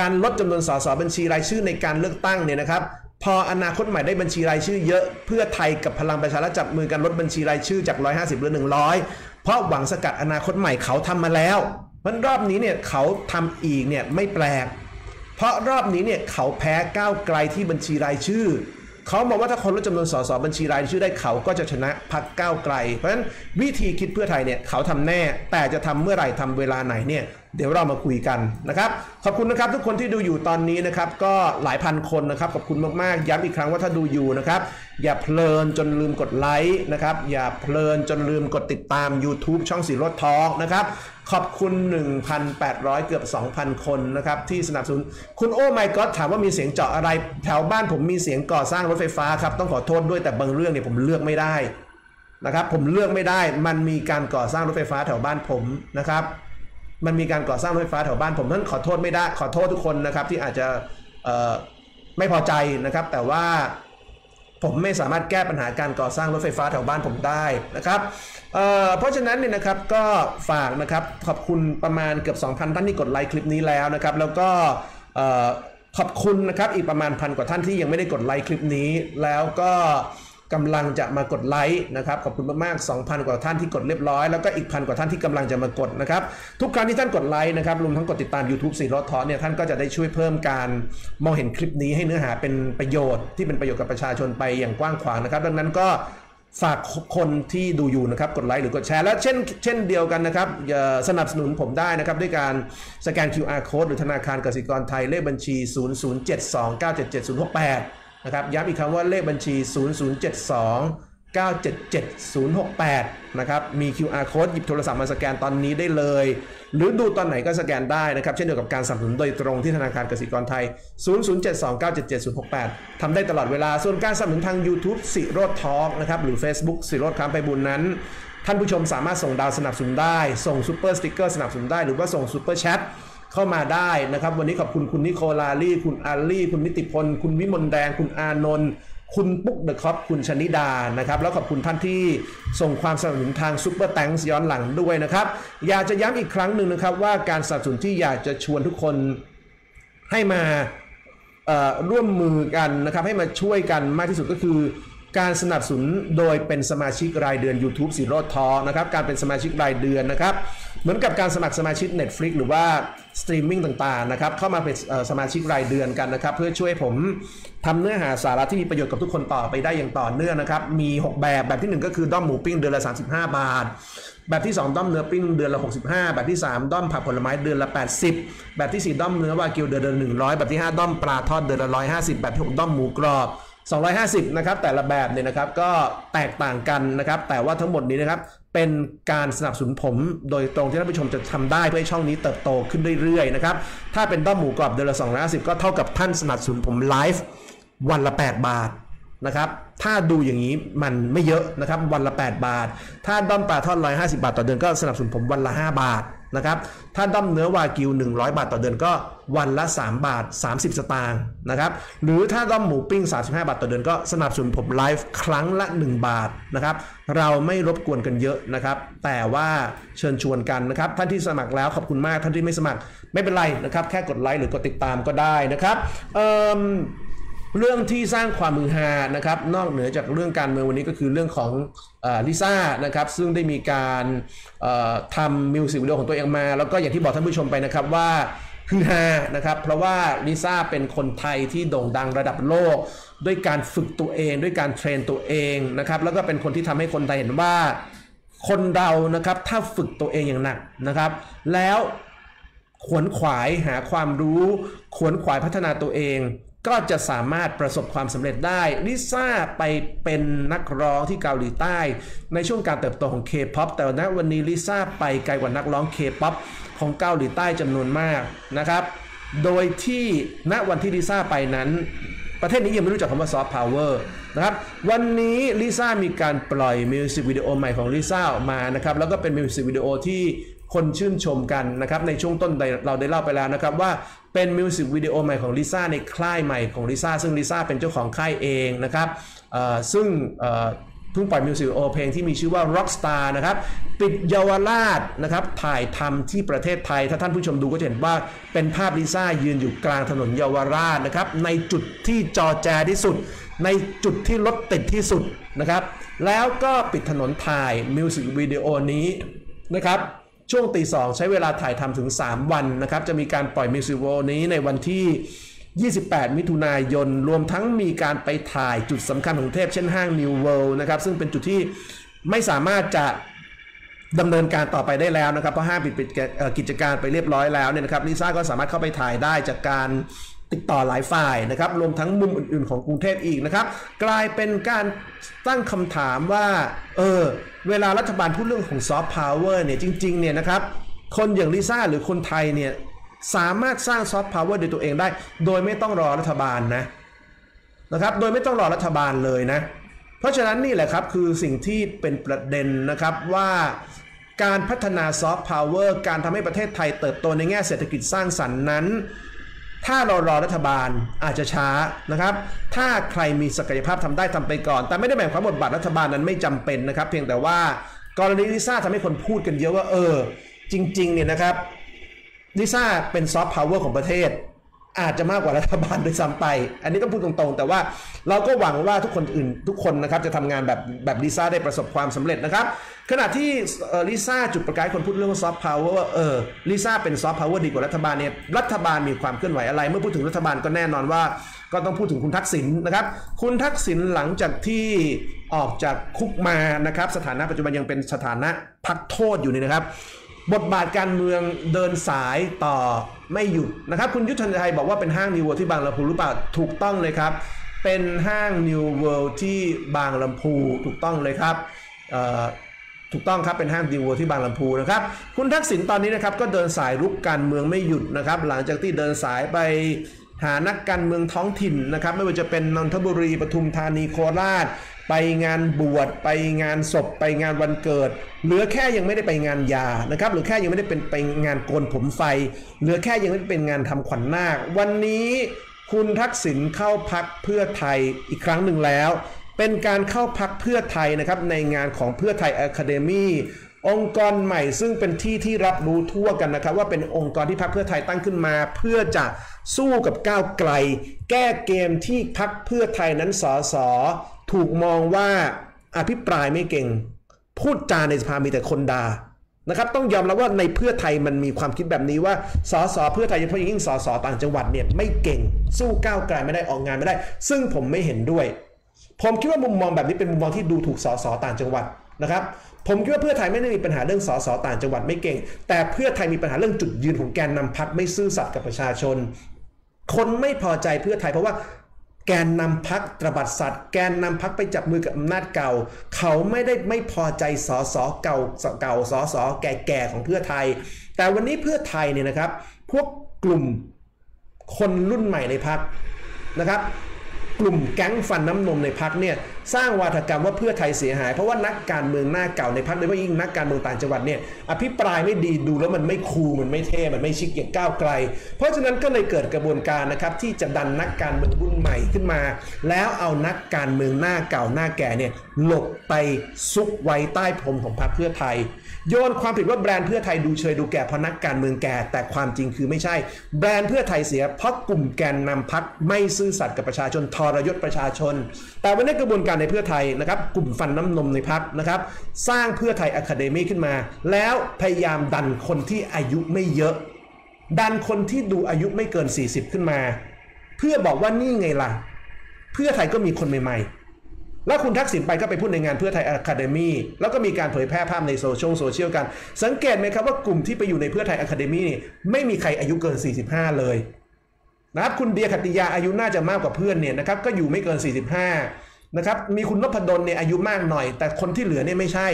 การลดจำนวนส.ส.บัญชีรายชื่อในการเลือกตั้งเนี่ยนะครับพออนาคตใหม่ได้บัญชีรายชื่อเยอะเพื่อไทยกับพลังประชารัฐจับมือกันลดบัญชีรายชื่อจาก150เหลือ100เพราะหวังสกัดอนาคตใหม่เขาทำมาแล้วมันรอบนี้เนี่ยเขาทำอีกเนี่ยไม่แปลกเพราะรอบนี้เนี่ยเขาแพ้ก้าวไกลที่บัญชีรายชื่อเขาบอกว่าถ้าคนลดจำนวนส.ส.บัญชีรายชื่อได้เขาก็จะชนะพรรคก้าวไกลเพราะฉะนั้นวิธีคิดเพื่อไทยเนี่ยเขาทำแน่แต่จะทำเมื่อไหร่ทำเวลาไหนเนี่ยเดี๋ยวเรามาคุยกันนะครับขอบคุณนะครับทุกคนที่ดูอยู่ตอนนี้นะครับก็หลายพันคนนะครับขอบคุณมากๆย้ำอีกครั้งว่าถ้าดูอยู่นะครับอย่าเพลินจนลืมกดไลค์นะครับอย่าเพลินจนลืมกดติดตาม YouTube ช่องสีรถทอล์กนะครับขอบคุณ 1,800 เกือบ 2,000 คนนะครับที่สนับสนุนคุณโอ้ไมค์ก็ถามว่ามีเสียงเจาะอะไรแถวบ้านผมมีเสียงก่อสร้างรถไฟฟ้าครับต้องขอโทษด้วยแต่บางเรื่องเนี่ยผมเลือกไม่ได้นะครับผมเลือกไม่ได้มันมีการก่อสร้างรถไฟฟ้าแถวบ้านผมนะครับมันมีการก่อสร้างรถไฟฟ้าแถวบ้านผมนั้นขอโทษไม่ได้ขอโทษทุกคนนะครับที่อาจจะไม่พอใจนะครับแต่ว่าผมไม่สามารถแก้ปัญหาการก่อสร้างรถไฟฟ้าแถวบ้านผมได้นะครับเพราะฉะนั้นเนี่ยนะครับก็ฝากนะครับขอบคุณประมาณเกือบ 2,000 ท่านที่กดไลค์คลิปนี้แล้วนะครับแล้วก็ขอบคุณนะครับอีกประมาณ 1,000 กว่าท่านที่ยังไม่ได้กดไลค์คลิปนี้แล้วก็กำลังจะมากดไลค์นะครับขอบคุณมากๆ 2,000 กว่าท่านที่กดเรียบร้อยแล้วก็อีก 1,000 กว่าท่านที่กำลังจะมากดนะครับทุกครั้งที่ท่านกดไลค์นะครับรวมทั้งกดติดตาม YouTube สีรถทอล์กเนี่ยท่านก็จะได้ช่วยเพิ่มการมองเห็นคลิปนี้ให้เนื้อหาเป็นประโยชน์ที่เป็นประโยชน์กับประชาชนไปอย่างกว้างขวางนะครับดังนั้นก็ฝากคนที่ดูอยู่นะครับกดไลค์หรือกดแชร์และเช่นเดียวกันนะครับสนับสนุนผมได้นะครับด้วยการสแกน QR Code หรือธนาคารกสิกรไทยเลขบัญชี0072977068นะครับย้ำอีกครั้งว่าเลขบัญชี 0072977068 นะครับมี QR Code หยิบโทรศัพท์มาสแกนตอนนี้ได้เลยหรือดูตอนไหนก็สแกนได้นะครับเช่นเดียวกับการสนับสนุนโดยตรงที่ธนาคารกสิกรไทย 0072977068 ทำได้ตลอดเวลาส่วนการสนับสนุนทาง YouTube สิโรจน์ทอล์กนะครับหรือ Facebook สิโรจน์คำไพบูลย์นั้นท่านผู้ชมสามารถส่งดาวสนับสนุนได้ส่งซุปเปอร์สติ๊กเกอร์สนับสนุนได้หรือว่าส่งซุปเปอร์แชทเข้ามาได้นะครับวันนี้ขอบคุณคุณนิโคลาลี่คุณอาลี่คุณนิติพลคุณวิมลแดงคุณอานนท์คุณปุ๊กเดอะคอปคุณชนิดานะครับแล้วขอบคุณท่านที่ส่งความสนับสนุนทางซุปเปอร์แตงค์ย้อนหลังด้วยนะครับอยากจะย้ำอีกครั้งหนึ่งนะครับว่าการสนับสนุนที่อยากจะชวนทุกคนให้มาร่วมมือกันนะครับให้มาช่วยกันมากที่สุดก็คือการสนับสนุนโดยเป็นสมาชิกรายเดือน YouTube สีโรจน์ทอล์กนะครับการเป็นสมาชิกรายเดือนนะครับเหมือนกับการสมัครสมาชิก Netflix หรือว่าสตรีมมิ่งต่างๆนะครับเข้ามาเป็นสมาชิกรายเดือนกันนะครับเพื่อช่วยผมทำเนื้อหาสาระที่มีประโยชน์กับทุกคนต่อไปได้อย่างต่อเนื่องนะครับมี6แบบที่1ก็คือด้อมหมูปิ้งเดือนละ35บาทแบบที่2ด้อมเนื้อปิ้งเดือนละ65แบบที่3ด้อมผักผลไม้เดือนละ80แบบที่4ด้อมเนื้อวากิวเดือนละ100แบบที่5ด้อมปลาทอดเดือนละ150แบบที่6ด้อมหมูกรอบ250นะครับแต่ละแบบเนี่ยนะครับก็แตกต่างกันนะครับแต่ว่าทั้งหมดนี้นะครับเป็นการสนับสนุนผมโดยตรงที่ท่านผู้ชมจะทำได้เพื่อให้ช่องนี้เติบโตขึ้นเรื่อยๆนะครับถ้าเป็นด้อมหมูกรอบเดือนละ250ก็เท่ากับท่านสนับสนุนผมไลฟ์วันละ8 บาท นะครับถ้าดูอย่างนี้มันไม่เยอะนะครับวันละ8บาทถ้าด้อมปลาทอด150บาทต่อเดือนก็สนับสนุนผมวันละ5บาทนะครับถ้าด้อมเนื้อวากิว100บาทต่อเดือนก็วันละ3บาท30สตางค์นะครับหรือถ้าด้อมหมูปิ้ง35บาทต่อเดือนก็สนับสนุนผมไลฟ์ครั้งละ1บาทนะครับเราไม่รบกวนกันเยอะนะครับแต่ว่าเชิญชวนกันนะครับท่านที่สมัครแล้วขอบคุณมากท่านที่ไม่สมัครไม่เป็นไรนะครับแค่กดไลค์หรือกดติดตามก็ได้นะครับเรื่องที่สร้างความมือฮานะครับนอกเหนือจากเรื่องการเมืองวันนี้ก็คือเรื่องของลิซ่านะครับซึ่งได้มีการทำมิวสิกวิดีโอของตัวเองมาแล้วก็อย่างที่บอกท่านผู้ชมไปนะครับว่าคือฮานะครับเพราะว่าลิซ่าเป็นคนไทยที่โด่งดังระดับโลกด้วยการฝึกตัวเองด้วยการเทรนตัวเองนะครับแล้วก็เป็นคนที่ทำให้คนไทยเห็นว่าคนเรานะครับถ้าฝึกตัวเองอย่างหนักนะครับแล้วขวนขวายหาความรู้ขวนขวายพัฒนาตัวเองก็จะสามารถประสบความสำเร็จได้ลิซ่าไปเป็นนักร้องที่เกาหลีใต้ในช่วงการเติบโตของ K-POP แต่ณวันนี้ลิซ่าไปไกลกว่านักร้อง K-POP ของเกาหลีใต้จำนวนมากนะครับโดยที่ณวันที่ลิซ่าไปนั้นประเทศนี้ยังไม่รู้จักคำว่าซอฟต์พาวเวอร์นะครับวันนี้ลิซ่ามีการปล่อยมิวสิกวิดีโอใหม่ของลิซ่าออกมานะครับแล้วก็เป็นมิวสิกวิดีโอที่คนชื่นชมกันนะครับในช่วงต้นเราได้เล่าไปแล้วนะครับว่าเป็นมิวสิกวิดีโอใหม่ของลิซ่าในค่ายใหม่ของลิซ่าซึ่งลิซ่าเป็นเจ้าของค่ายเองนะครับซึ่งเพิ่งปล่อยมิวสิกวิดีโอเพลงที่มีชื่อว่า Rockstar นะครับปิดเยาวราชนะครับถ่ายทำที่ประเทศไทยถ้าท่านผู้ชมดูก็จะเห็นว่าเป็นภาพลิซ่ายืนอยู่กลางถนนเยาวราชนะครับในจุดที่จอแจที่สุดในจุดที่รถติดที่สุดนะครับแล้วก็ปิดถนนถ่ายมิวสิกวิดีโอนี้นะครับช่วงตีสองใช้เวลาถ่ายทำถึง3วันนะครับจะมีการปล่อยมิวสิกวิดีโอนี้ในวันที่28มิถุนายนรวมทั้งมีการไปถ่ายจุดสำคัญของกรุงเทพเช่นห้าง New World นะครับซึ่งเป็นจุดที่ไม่สามารถจะดำเนินการต่อไปได้แล้วนะครับเพราะห้างปิดกิจการไปเรียบร้อยแล้วเนี่ยนะครับลิซ่าก็สามารถเข้าไปถ่ายได้จากการติดต่อหลายฝ่ายนะครับรวมทั้งมุมอื่นๆของกรุงเทพอีกนะครับกลายเป็นการตั้งคำถามว่าเวลารัฐบาลพูดเรื่องของซอฟต์พาวเวอร์เนี่ยจริงๆเนี่ยนะครับคนอย่างลิซ่าหรือคนไทยเนี่ยสามารถสร้างซอฟต์พาวเวอร์โดยตัวเองได้โดยไม่ต้องรอรัฐบาลนะครับโดยไม่ต้องรอรัฐบาลเลยนะเพราะฉะนั้นนี่แหละครับคือสิ่งที่เป็นประเด็นนะครับว่าการพัฒนาซอฟต์พาวเวอร์การทำให้ประเทศไทยเติบโตในแง่เศรษฐกิจสร้างสรรค์นั้นถ้าเรารอรัฐบาลอาจจะช้านะครับถ้าใครมีศักยภาพทำได้ทำไปก่อนแต่ไม่ได้หมายความว่าบทบาทรัฐบาลนั้นไม่จำเป็นนะครับเพียงแต่ว่ากรณีลิซ่าทำให้คนพูดกันเยอะว่าจริงๆเนี่ยนะครับลิซ่าเป็นซอฟต์พาวเวอร์ของประเทศอาจจะมากกว่ารัฐบาลโดยซ้ำไปอันนี้ต้องพูดตรงๆแต่ว่าเราก็หวังว่าทุกคนนะครับจะทำงานแบบลิซ่าได้ประสบความสำเร็จนะครับขณะที่ลิซ่าจุดประกายคนพูดเรื่องซอฟต์พาวเวอร์ว่าลิซ่าเป็นซอฟต์พาวเวอร์ดีกว่ารัฐบาลเนี่ยรัฐบาลมีความเคลื่อนไหวอะไรเมื่อพูดถึงรัฐบาลก็แน่นอนว่าก็ต้องพูดถึงคุณทักษิณนะครับคุณทักษิณหลังจากที่ออกจากคุกมานะครับสถานะปัจจุบันยังเป็นสถานะพักโทษอยู่นี่นะครับบทบาทการเมืองเดินสายต่อไม่หยุดนะครับคุณยุทธชัยบอกว่าเป็นห้างนิวเวิลด์ที่บางลำพูหรือเปล่าถูกต้องเลยครับเป็นห้างนิวเวิลด์ที่บางลำพูถูกต้องเลยครับถูกต้องครับเป็นห้างนิวเวิลด์ที่บางลำพูนะครับคุณทักษิณตอนนี้นะครับก็เดินสายรุกการเมืองไม่หยุดนะครับหลังจากที่เดินสายไปหานักการเมืองท้องถิ่นนะครับไม่ว่าจะเป็นนนทบุรีปทุมธานีโคราชไปงานบวชไปงานศพไปงานวันเกิดเหลือแค่ยังไม่ได้ไปงานยานะครับหรือแค่ยังไม่ได้เป็นไปงานโกนผมไฟเหลือแค่ยังไม่ได้เป็นงานทำขวัญนาควันนี้คุณทักษิณเข้าพักเพื่อไทยอีกครั้งหนึ่งแล้วเป็นการเข้าพักเพื่อไทยนะครับในงานของเพื่อไทยอะคาเดมี่องค์กรใหม่ซึ่งเป็นที่ที่รับรู้ทั่วกันนะครับว่าเป็นองค์กรที่พรรคเพื่อไทยตั้งขึ้นมาเพื่อจะสู้กับก้าวไกลแก้เกมที่พรรคเพื่อไทยนั้นส.ส.ถูกมองว่าอภิปรายไม่เก่งพูดจาในสภามีแต่คนด่านะครับต้องยอมรับว่าในเพื่อไทยมันมีความคิดแบบนี้ว่าส.ส.เพื่อไทยโดยเฉพาะยิ่งส.ส.ต่างจังหวัดเนี่ยไม่เก่งสู้ก้าวไกลไม่ได้ออกงานไม่ได้ซึ่งผมไม่เห็นด้วยผมคิดว่ามุมมองแบบนี้เป็นมุมมองที่ดูถูกส.ส.ต่างจังหวัดนะครับผมคิดว่าเพื่อไทยไม่ได้มีปัญหาเรื่องส.ส.ต่างจังหวัดไม่เก่งแต่เพื่อไทยมีปัญหาเรื่องจุดยืนของแกนนำพรรคไม่ซื่อสัตย์กับประชาชนคนไม่พอใจเพื่อไทยเพราะว่าแกนนำพรรคตระบัดสัตว์แกนนำพรรคไปจับมือกับอำนาจเก่าเขาไม่พอใจส.ส.เก่าส.ส.แก่ของเพื่อไทยแต่วันนี้เพื่อไทยเนี่ยนะครับพวกกลุ่มคนรุ่นใหม่ในพรรคนะครับ กลุ่มแก๊งฟันน้ำนมในพรรคเนี่ยสร้างวาทกรรมว่าเพื่อไทยเสียหายเพราะว่านักการเมืองหน้าเก่าในพรรคโดยเฉพาะยิ่งนักการเมืองต่างจังหวัดเนี่ยอภิปรายไม่ดีดูแล้วมันไม่คูลมันไม่เท่มันไม่ชิคอย่างก้าวไกลเพราะฉะนั้นก็เลยเกิดกระบวนการนะครับที่จะดันนักการเมืองรุ่นใหม่ขึ้นมาแล้วเอานักการเมืองหน้าเก่าหน้าแก่เนี่ยหลบไปซุกไว้ใต้พรมของพรรคเพื่อไทยโยนความผิดว่าแบรนด์เพื่อไทยดูเชยดูแก่เพราะนักการเมืองแก่แต่ความจริงคือไม่ใช่แบรนด์เพื่อไทยเสียเพราะกลุ่มแกนนำพรรคไม่ซื่อสัตย์กับประชาชนทรยศประชาชนแต่วันนี้กระบวนการในเพื่อไทยนะครับกลุ่มฟันน้ำนมในพรรคนะครับสร้างเพื่อไทยอะคาเดมี่ขึ้นมาแล้วพยายามดันคนที่อายุไม่เยอะดันคนที่ดูอายุไม่เกิน40ขึ้นมาเพื่อบอกว่านี่ไงล่ะเพื่อไทยก็มีคนใหม่ๆแล้วคุณทักษิณไปก็ไปพูดในงานเพื่อไทยอะคาเดมี่แล้วก็มีการเผยแพร่ภาพในโซเชียลกันสังเกตไหมครับว่ากลุ่มที่ไปอยู่ในเพื่อไทยอะคาเดมี่ไม่มีใครอายุเกิน45เลยนะครับคุณเดียขัตติยาอายุน่าจะมากกว่าเพื่อนเนี่ยนะครับก็อยู่ไม่เกิน45นะครับมีคุณนพดลเนี่ยอายุมากหน่อยแต่คนที่เหลือเนี่ยไม่ใช่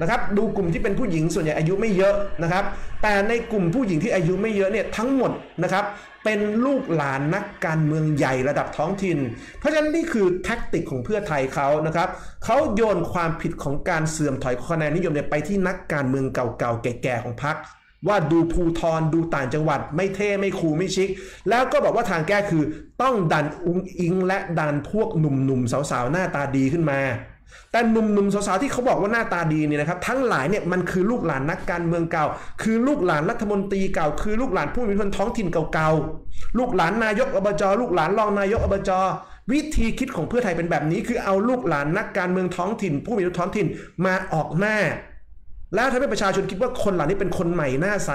นะครับดูกลุ่มที่เป็นผู้หญิงส่วนใหญ่อายุไม่เยอะนะครับแต่ในกลุ่มผู้หญิงที่อายุไม่เยอะเนี่ยทั้งหมดนะครับเป็นลูกหลานนักการเมืองใหญ่ระดับท้องถิ่นเพราะฉะนั้นนี่คือแท็กติกของเพื่อไทยเขานะครับเขาโยนความผิดของการเสื่อมถอยคะแนนนิยมเนี่ยไปที่นักการเมืองเก่าๆแก่ๆของพรรคว่าดูภูทรดูต่างจังหวัดไม่เท่ไม่คูลไม่ชิคแล้วก็บอกว่าทางแก้คือต้องดันอุ้งอิงและดันพวกหนุ่มๆสาวๆหน้าตาดีขึ้นมาแต่หนุ่มๆสาวๆที่เขาบอกว่าหน้าตาดีเนี่ยนะครับทั้งหลายเนี่ยมันคือลูกหลานนักการเมืองเก่าคือลูกหลานรัฐมนตรีเก่าคือลูกหลานผู้มีพลท้องถิ่นเก่าๆลูกหลานนายกอบจลูกหลานรองนายกอบจวิธีคิดของเพื่อไทยเป็นแบบนี้คือเอาลูกหลานนักการเมืองท้องถิ่นผู้มีท้องถิ่นมาออกหน้าแล้วทำให้ประชาชนคิดว่าคนเหล่านี้เป็นคนใหม่หน้าใส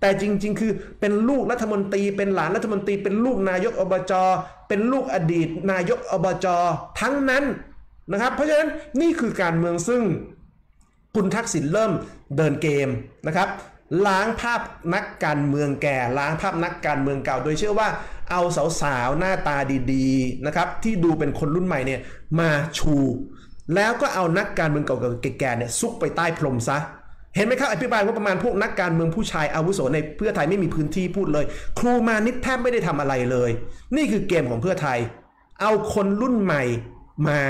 แต่จริงๆคือเป็นลูกรัฐมนตรีเป็นหลานรัฐมนตรีเป็นลูกนายกอบจเป็นลูกอดีตนายกอบจทั้งนั้นนะครับเพราะฉะนั้นนี่คือการเมืองซึ่งคุณทักษิณเริ่มเดินเกมนะครับล้างภาพนักการเมืองแก่ล้างภาพนักการเมืองเก่าโดยเชื่อว่าเอาสาวๆหน้าตาดีๆนะครับที่ดูเป็นคนรุ่นใหม่เนี่ยมาชูแล้วก็เอานักการเมืองเก่าๆแก่ๆเนี่ยซุกไปใต้พรมซะเห็นไหมครับอภิปรายว่าประมาณพวกนักการเมืองผู้ชายอาวุโสในเพื่อไทยไม่มีพื้นที่พูดเลยครูมานิดแทบไม่ได้ทำอะไรเลยนี่คือเกมของเพื่อไทยเอาคนรุ่นใหม่มา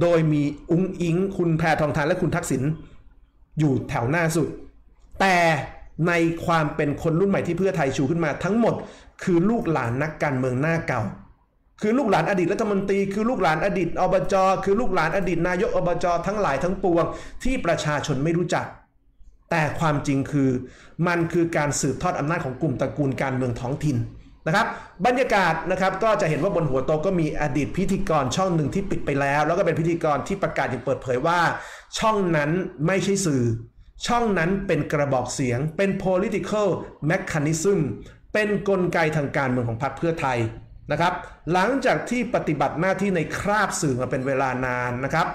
โดยมีอุ้งอิงคุณแพทองธารและคุณทักษิณอยู่แถวหน้าสุดแต่ในความเป็นคนรุ่นใหม่ที่เพื่อไทยชูขึ้นมาทั้งหมดคือลูกหลานนักการเมืองหน้าเก่าคือลูกหลานอดีตรัฐมนตรีคือลูกหลานอดีตอบจคือลูกหลานอดีตนายกอบจทั้งหลายทั้งปวงที่ประชาชนไม่รู้จักแต่ความจริงคือมันคือการสืบทอดอำนาจของกลุ่มตระกูลการเมืองท้องถิ่นนะครับบรรยากาศนะครับก็จะเห็นว่าบนหัวโต๊ะก็มีอดีตพิธีกรช่องหนึ่งที่ปิดไปแล้วแล้วก็เป็นพิธีกรที่ประกาศอย่างเปิดเผยว่าช่องนั้นไม่ใช่สื่อช่องนั้นเป็นกระบอกเสียงเป็น political mechanism เป็นกลไกทางการเมืองของพรรคเพื่อไทยนะครับหลังจากที่ปฏิบัติหน้าที่ในคราบสื่อมาเป็นเวลานานนะครับ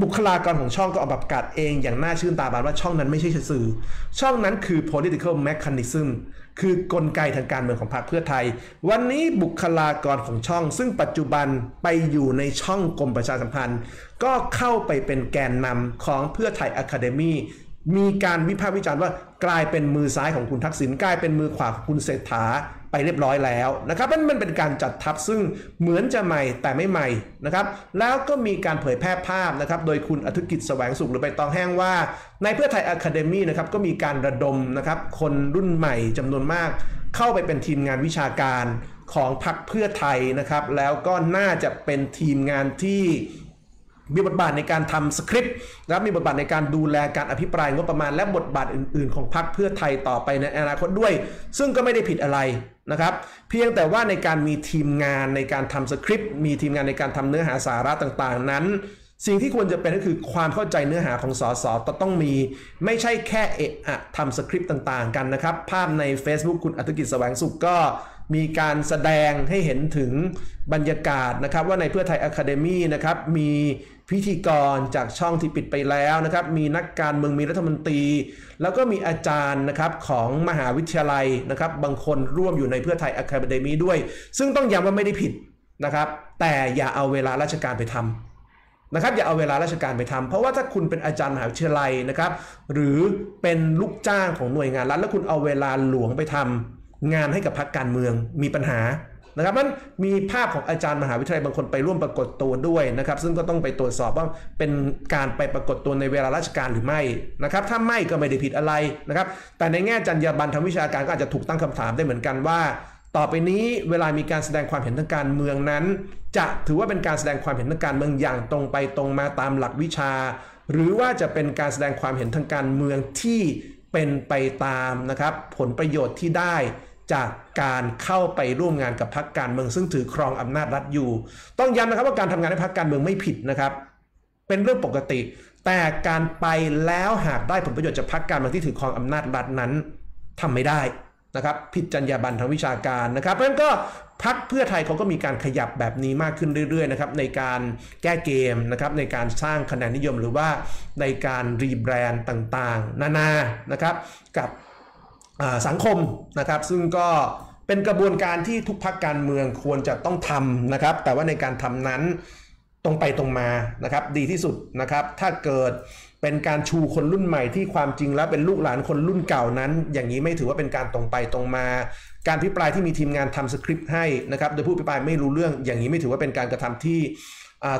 บุคลากรของช่องก็ออกประกาศเองอย่างน่าชื่นตาบานว่าช่องนั้นไม่ใช่สื่อช่องนั้นคือ political mechanism คือกลไกทางการเมืองของพรรคเพื่อไทยวันนี้บุคลากรของช่องซึ่งปัจจุบันไปอยู่ในช่องกรมประชาสัมพันธ์ก็เข้าไปเป็นแกนนำของเพื่อไทย Academyมีการวิพากษ์วิจารณ์ว่ากลายเป็นมือซ้ายของคุณทักษิณกลายเป็นมือขวาของคุณเศรษฐาไปเรียบร้อยแล้วนะครับมันเป็นการจัดทัพซึ่งเหมือนจะใหม่แต่ไม่ใหม่นะครับแล้วก็มีการเผยแพร่ภาพนะครับโดยคุณอธิกิจแสวงสุขหรือใบตองแห้งว่าในเพื่อไทย Academy นะครับก็มีการระดมนะครับคนรุ่นใหม่จำนวนมากเข้าไปเป็นทีมงานวิชาการของพรรคเพื่อไทยนะครับแล้วก็น่าจะเป็นทีมงานที่มีบทบาทในการทำสคริปต์และมีบทบาทในการดูแลการอภิปรายงบประมาณและบทบาทอื่นๆของพรรคเพื่อไทยต่อไปในอนาคตด้วยซึ่งก็ไม่ได้ผิดอะไรนะครับเพียงแต่ว่าในการมีทีมงานในการทำสคริปต์มีทีมงานในการทำเนื้อหาสาระต่างๆนั้นสิ่งที่ควรจะเป็นก็คือความเข้าใจเนื้อหาของสสต้องมีไม่ใช่แค่เอะอะทำสคริปต์ต่างๆกันนะครับภาพใน Facebook คุณอธิกิจแสวงสุขก็มีการแสดงให้เห็นถึงบรรยากาศนะครับว่าในเพื่อไทย Academy นะครับมีพิธีกรจากช่องที่ปิดไปแล้วนะครับมีนักการเมืองมีรัฐมนตรีแล้วก็มีอาจารย์นะครับของมหาวิทยาลัยนะครับบางคนร่วมอยู่ในเพื่อไทย Academy ด้วยซึ่งต้องย้ำว่าไม่ได้ผิดนะครับแต่อย่าเอาเวลาราชการไปทำนะครับอย่าเอาเวลาราชการไปทำเพราะว่าถ้าคุณเป็นอาจารย์มหาวิทยาลัยนะครับหรือเป็นลูกจ้างของหน่วยงานรัฐแล้วคุณเอาเวลาหลวงไปทำงานให้กับพรรคการเมืองมีปัญหา นะครับนั้นมีภาพของอาจารย์มหาวิทยาลัยบางคนไปร่วมปรากฏตัวด้วยนะครับซึ่งก็ต้องไปตรวจสอบว่าเป็นการไปปรากฏตัวในเวลาราชการหรือไม่นะครับถ้าไม่ก็ไม่ได้ผิดอะไรนะครับแต่ในแง่จรรยาบรรณทางวิชาการก็อาจจะถูกตั้งคำถามได้เหมือนกันว่าต่อไปนี้เวลามีการแสดงความเห็นทางการเมืองนั้นจะถือว่าเป็นการแสดงความเห็นทางการเมืองอย่างตรงไปตรงมาตามหลักวิชาหรือว่าจะเป็นการแสดงความเห็นทางการเมืองที่เป็นไปตามนะครับผลประโยชน์ที่ได้จากการเข้าไปร่วมงานกับพรรคการเมืองซึ่งถือครองอำนาจรัฐอยู่ต้องย้ำนะครับว่าการทำงานในพรรคการเมืองไม่ผิดนะครับเป็นเรื่องปกติแต่การไปแล้วหากได้ผลประโยชน์จากพรรคการเมืองที่ถือครองอำนาจรัฐนั้นทำไม่ได้นะครับผิดจรรยาบรรณทางวิชาการนะครับเพราะฉะนั้นก็พรรคเพื่อไทยเขาก็มีการขยับแบบนี้มากขึ้นเรื่อยๆนะครับในการแก้เกมนะครับในการสร้างคะแนนนิยมหรือว่าในการรีแบรนด์ต่างๆนานานะครับกับสังคมนะครับซึ่งก็เป็นกระบวนการที่ทุกพรรคการเมืองควรจะต้องทำนะครับแต่ว่าในการทำนั้นตรงไปตรงมานะครับดีที่สุดนะครับถ้าเกิดเป็นการชูคนรุ่นใหม่ที่ความจริงแล้วเป็นลูกหลานคนรุ่นเก่านั้นอย่างนี้ไม่ถือว่าเป็นการตรงไปตรงมาการพิปรายที่มีทีมงานทำสคริปต์ให้นะครับโดยผู้พิปรายไม่รู้เรื่องอย่างนี้ไม่ถือว่าเป็นการกระทำที่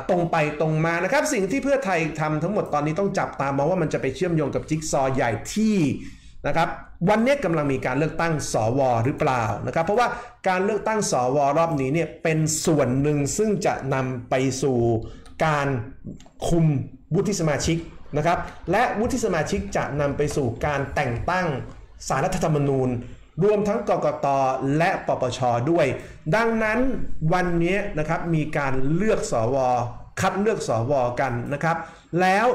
ตรงไปตรงมานะครับสิ่งที่เพื่อไทยทำทั้งหมดตอนนี้ต้องจับตามองว่ามันจะไปเชื่อมโยงกับจิ๊กซอใหญ่ที่นะครับวันนี้กำลังมีการเลือกตั้งสวหรือเปล่านะครับเพราะว่าการเลือกตั้งสวรอบนี้เนี่ยเป็นส่วนหนึ่งซึ่งจะนำไปสู่การคุมวุฒิสมาชิกนะครับและวุฒิสมาชิกจะนำไปสู่การแต่งตั้งศาลรัฐธรรมนูญรวมทั้งกกต.และปปช.ด้วยดังนั้นวันนี้นะครับมีการเลือกสว.คัดเลือกสว.กันนะครับแล้ว